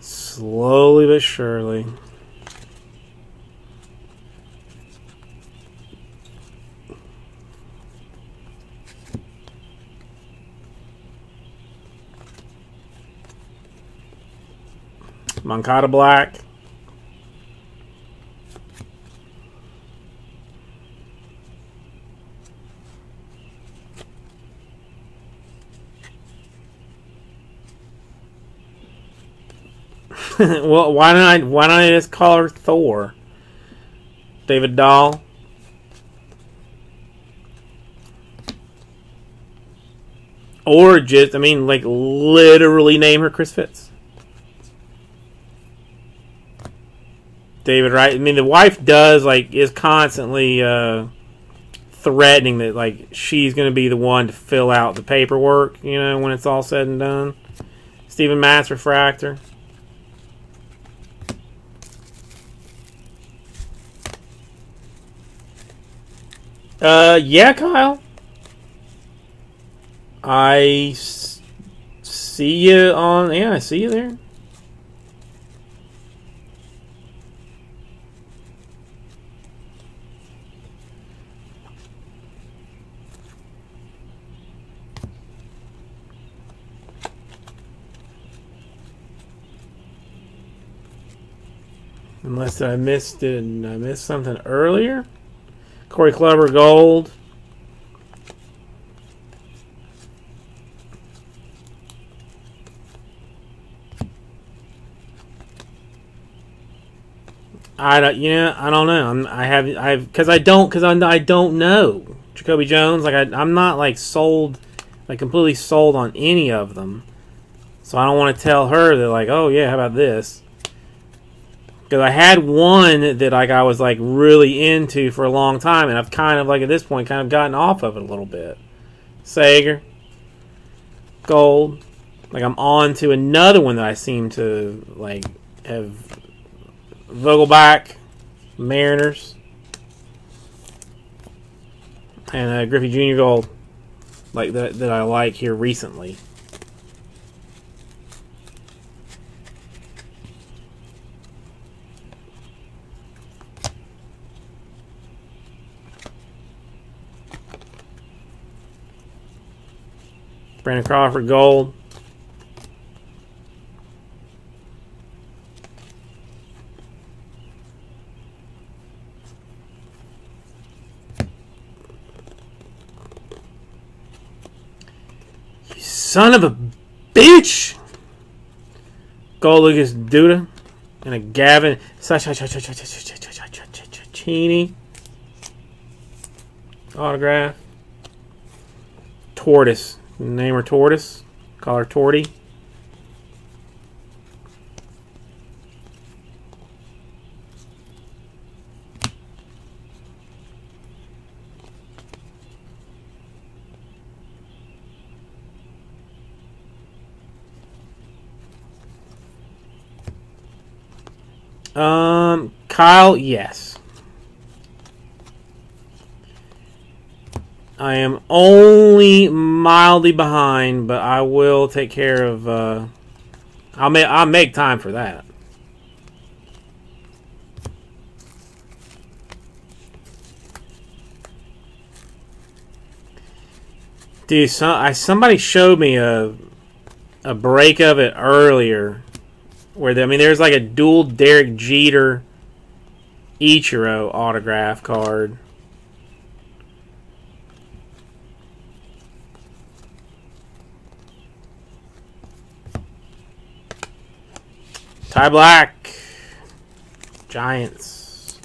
Slowly but surely. Moncada Black. Well, why don't I why don't I just call her Thor? David Dahl. Or just, I mean, like, literally name her Chris Fitz. David Wright. I mean, the wife does, like, is constantly uh, threatening that, like, she's going to be the one to fill out the paperwork, you know, when it's all said and done. Stephen Matz, refractor. Uh, yeah, Kyle. I s see you on... Yeah, I see you there. Unless I missed it, and I missed something earlier. Corey Kluber, gold. I don't, you know, I don't know. I'm, I have, I've, cause I don't, cause I, I don't know. Jacoby Jones, like I, I'm not like sold, like completely sold on any of them. So I don't want to tell her that, like, oh yeah, how about this? Cause I had one that like I was like really into for a long time, and I've kind of like at this point kind of gotten off of it a little bit. Sager, gold. Like I'm on to another one that I seem to like have. Vogelback, Mariners, and uh, Griffey Junior gold, like that that I like here recently. Brandon Crawford, gold. Son of a bitch! Gold Lucas Duda and a Gavin Sacchini autograph. Tortoise. Name her Tortoise. Call her Torty. Um, Kyle, yes. I am only mildly behind, but I will take care of, uh, I'll make, I'll make time for that. Dude, so, I, somebody showed me a, a break of it earlier. Where the, I mean, there's like a dual Derek Jeter Ichiro autograph card. Ty Black, Giants.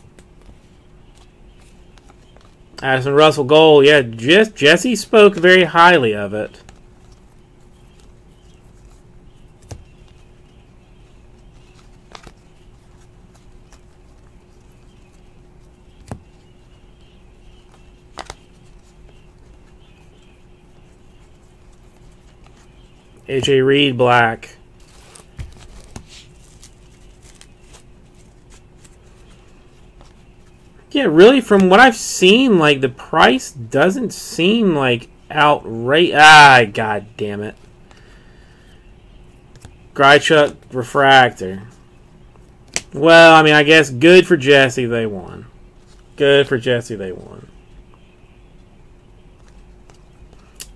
Addison Russell, gold. Yeah, just Jesse spoke very highly of it. A J Reed, black. Yeah, really, from what I've seen, like, the price doesn't seem, like, outrageous. Ah, god damn it. Grichuk, refractor. Well, I mean, I guess good for Jesse, they won. Good for Jesse, they won.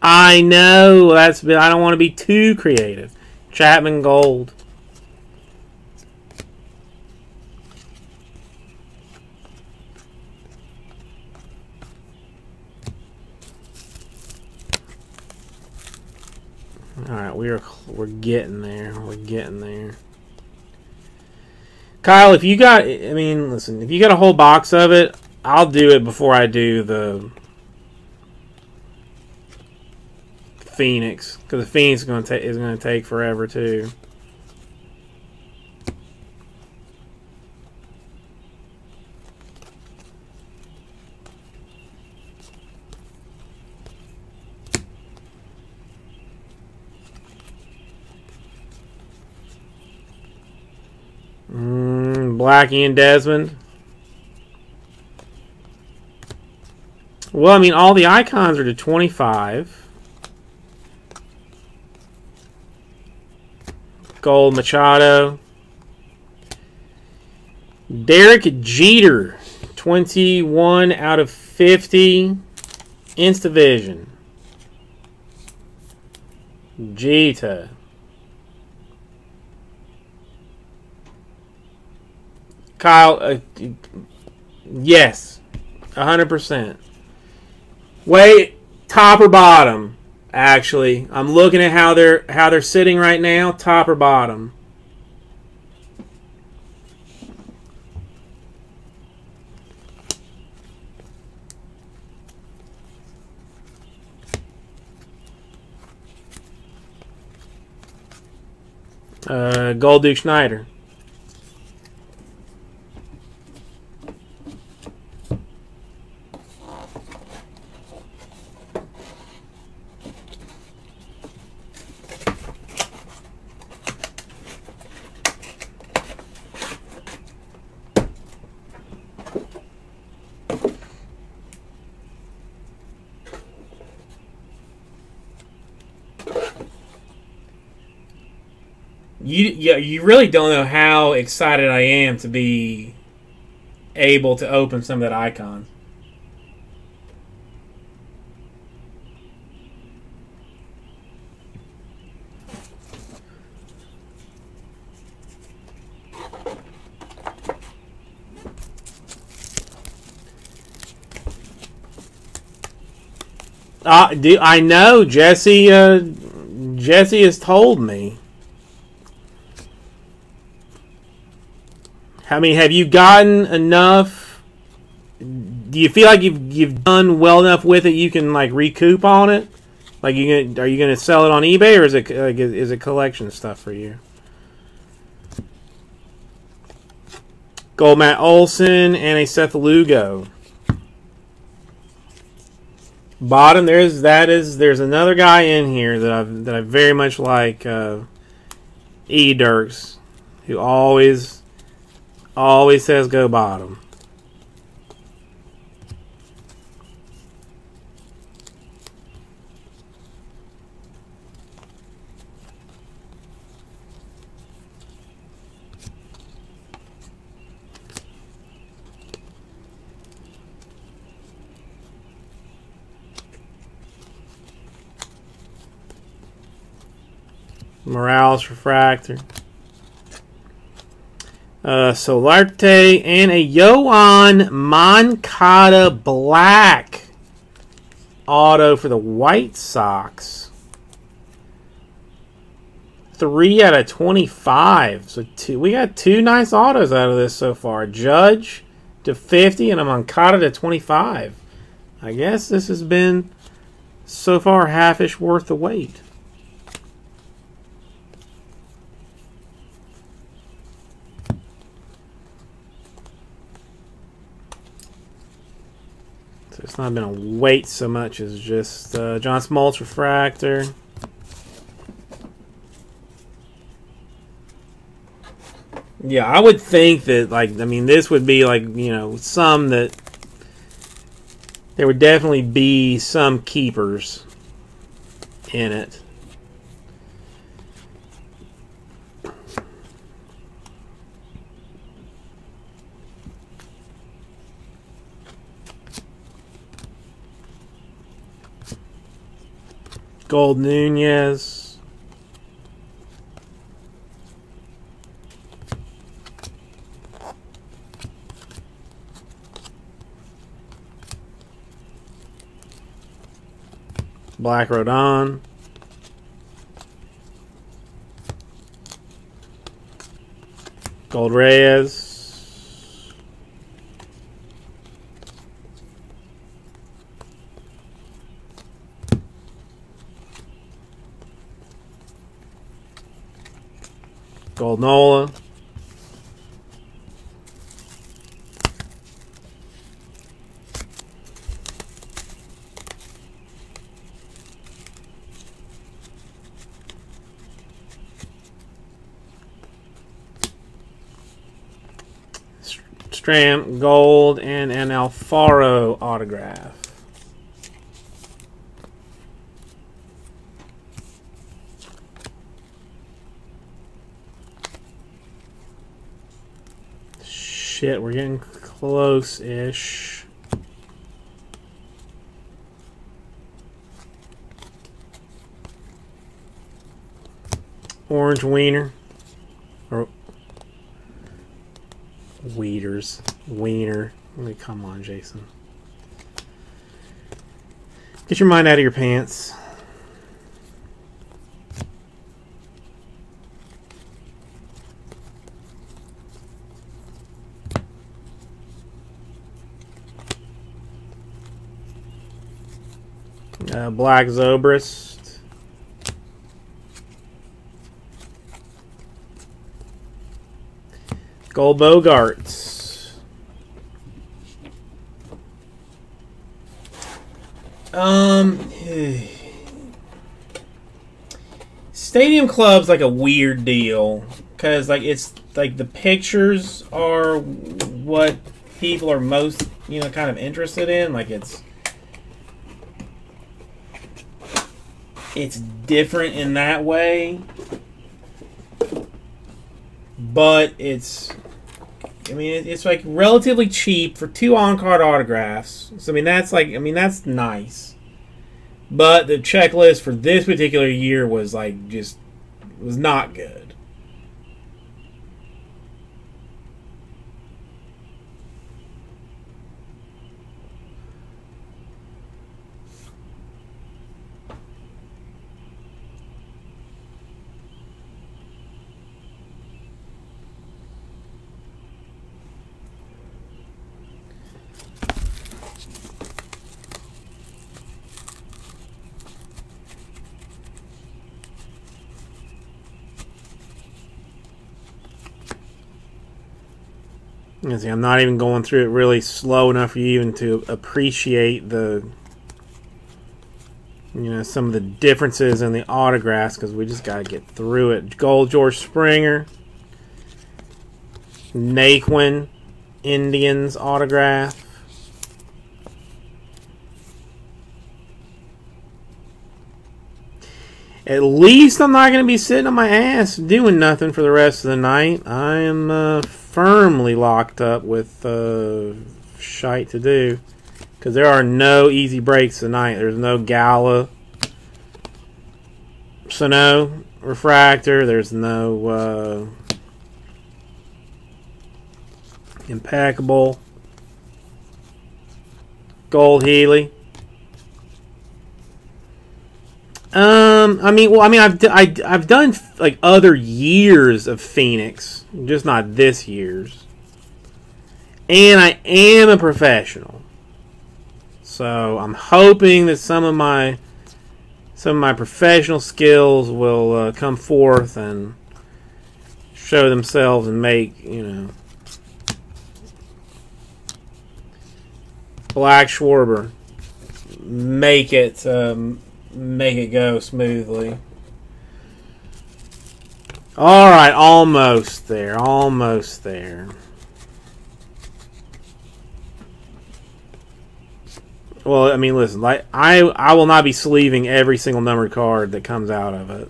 I know that's. I don't want to be too creative. Chapman, gold. All right, we're we're getting there. We're getting there. Kyle, if you got, I mean, listen, if you got a whole box of it, I'll do it before I do the Phoenix, because the Phoenix is going to take is going to take forever too. Mm, Blackie and Desmond. Well, I mean, all the icons are to twenty-five. Gold Machado. Derek Jeter, twenty-one out of fifty. Instavision. Jeter. Kyle, uh, yes, one hundred percent. Wait, top or bottom? Actually, I'm looking at how they're how they're sitting right now. Top or bottom? Uh, Gold Duke Schneider. You, yeah, you really don't know how excited I am to be able to open some of that icon. Uh, do, I know Jesse, uh, Jesse has told me. I mean, have you gotten enough? Do you feel like you've you've done well enough with it? You can like recoup on it. Like, you gonna, are you gonna sell it on eBay, or is it like, is, is it collection stuff for you? Gold Matt Olson and a Seth Lugo. Bottom, there's that is there's another guy in here that I that I very much like, uh, E Dirks, who always. Always says go bottom. Morales refractor. Uh, Solarte and a Yohan Moncada Black auto for the White Sox. three out of twenty-five. So two, we got two nice autos out of this so far. Judge to fifty and a Moncada to twenty-five. I guess this has been so far half-ish worth the wait. It's not been a wait so much as just uh, John Smoltz refractor. Yeah, I would think that, like, I mean, this would be like, you know, some that there would definitely be some keepers in it. Gold Nunez. Black Rodon. Gold Reyes. Nola. Stram, gold, and an Alfaro autograph. Shit, we're getting close-ish. Orange wiener. Or Weeders. Wiener. Really, come on, Jason. Get your mind out of your pants. Uh, Black Zobrist. Gold Bogarts. Um, Stadium Club's like a weird deal because like it's like the pictures are what people are most, you know, kind of interested in. Like it's It's different in that way, but it's, I mean, it's like relatively cheap for two on-card autographs. So, I mean, that's like, I mean, that's nice. But the checklist for this particular year was like, just, was not good. I'm not even going through it really slow enough for you even to appreciate the, you know, some of the differences in the autographs because we just got to get through it. Gold George Springer, Naquin, Indians autograph. At least I'm not going to be sitting on my ass doing nothing for the rest of the night. I am uh, firmly locked up with uh, shite to do. Because there are no easy breaks tonight. There's no Gala, Sano, Refractor. There's no uh, Impeccable, Gold Healy. Um, I mean, well, I mean, I've I, I've done like other years of Phoenix, just not this year's. And I am a professional, so I'm hoping that some of my some of my professional skills will uh, come forth and show themselves and make, you know, Black Schwarber make it. Um, Make it go smoothly. All right, almost there, almost there. Well, I mean, listen, like I, I will not be sleeving every single numbered card that comes out of it.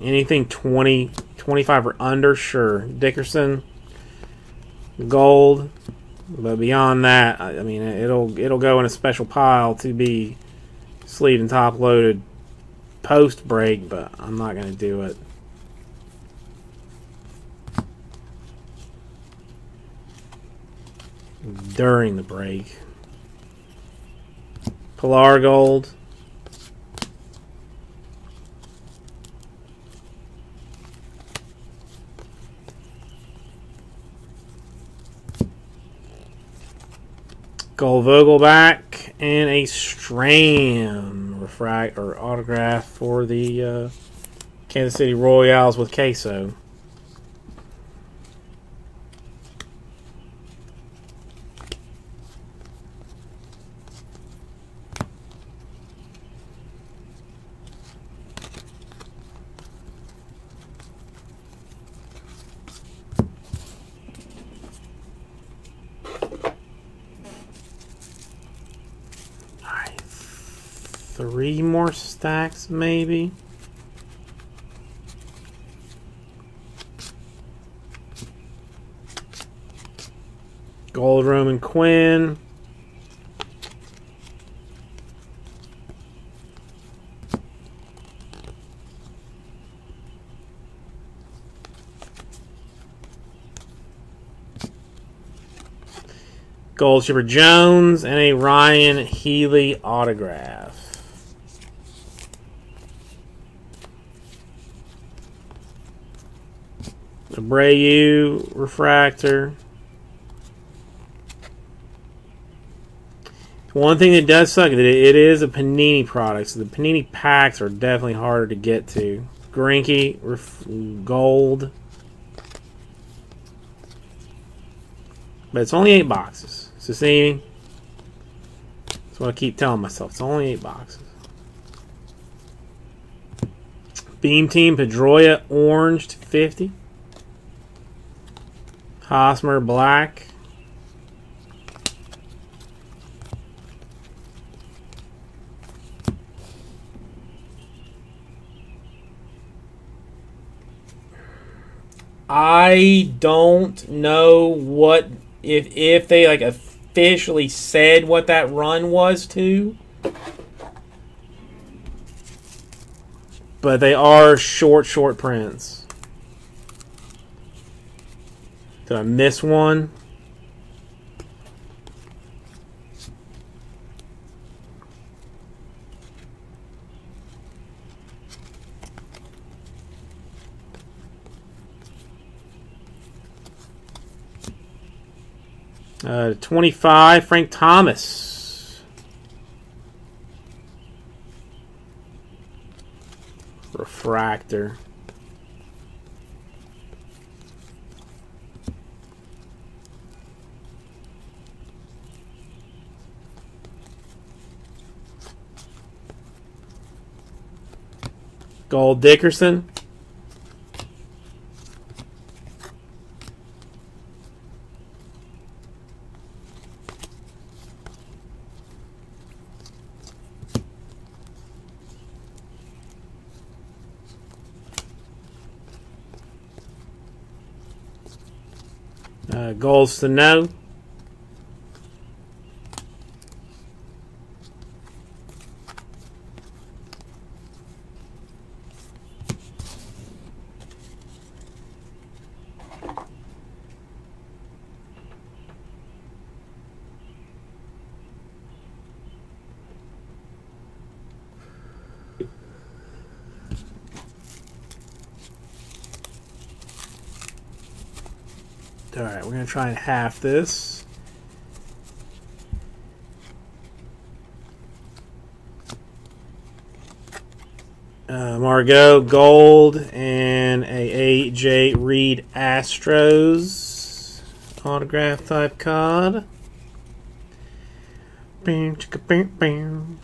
Anything twenty, twenty-five or under, sure. Dickerson, gold, but beyond that, I, I mean, it'll it'll go in a special pile to be sleeved and top loaded post break, but I'm not going to do it. During the break. Pilar gold. Gold Vogel back and a Stram refract or autograph for the uh, Kansas City Royals with queso. three more stacks, maybe. Gold Roman Quinn. Gold Chipper Jones and a Ryan Healy autograph. Abreu refractor. One thing that does suck is that it is a Panini product, so the Panini packs are definitely harder to get to. Greinke ref gold, but it's only eight boxes. So see, that's what I keep telling myself. It's only eight boxes. Beam Team Pedroia orange to fifty. Hosmer black. I don't know what if if they like officially said what that run was to, but they are short short prints. Did I miss one? Uh, twenty-five, Frank Thomas. Refractor. Gold Dickerson. Uh, goals to know. Alright, we're going to try and half this. Uh, Margot gold and a A J Reed Astros autograph type card. Bam, chicka, bam, bam.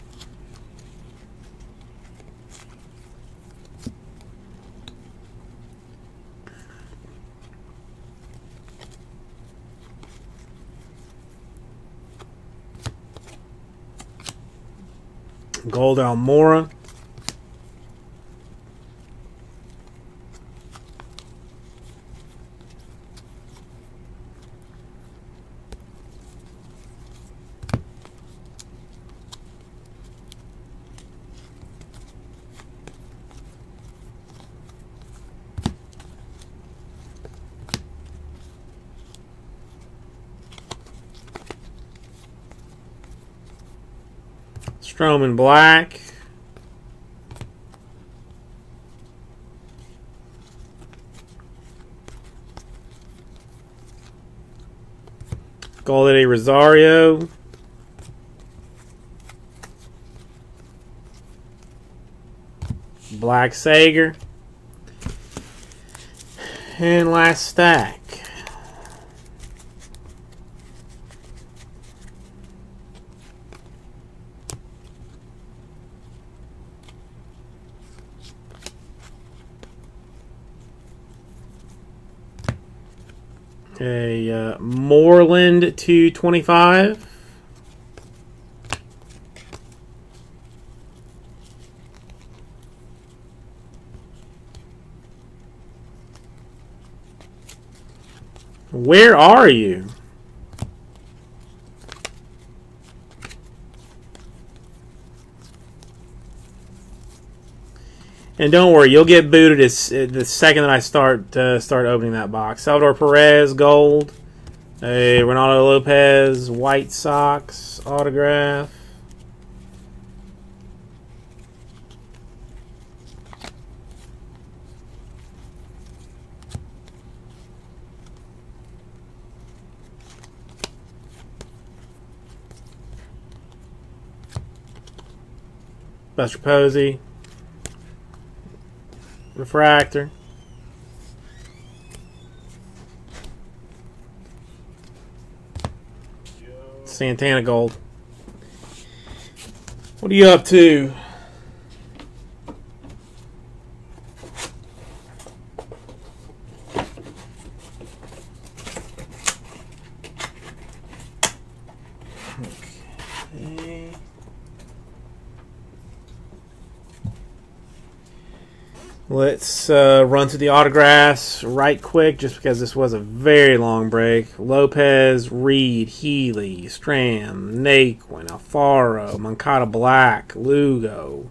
Gold Almora. Stroman black. Gold Eddie Rosario. Black Sager. And last stack. Okay, uh, Moreland two twenty-five. Where are you? And don't worry, you'll get booted as, uh, the second that I start uh, start opening that box. Salvador Perez, gold. Hey, Ronaldo Lopez, White Sox, autograph. Buster Posey. Refractor. Santana gold. What are you up to? Okay. Let's uh, run through the autographs right quick, just because this was a very long break. Lopez, Reed, Healy, Stram, Naquin, Alfaro, Moncada Black, Lugo,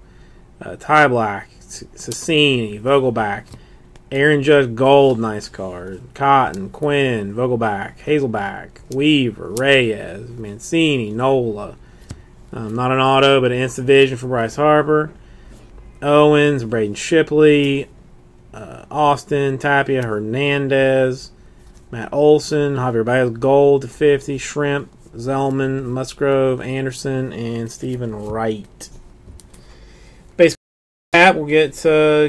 uh, Ty Black, Cicini, Vogelback, Aaron Judge gold, nice card. Cotton, Quinn, Vogelback, Hazelback, Weaver, Reyes, Mancini, Nola. Um, not an auto, but an instant vision for Bryce Harper. Owens, Braden Shipley, uh, Austin, Tapia, Hernandez, Matt Olson, Javier Baez, gold to fifty, Shrimp, Zellman, Musgrove, Anderson, and Stephen Wright. Baseball cap, we'll get uh,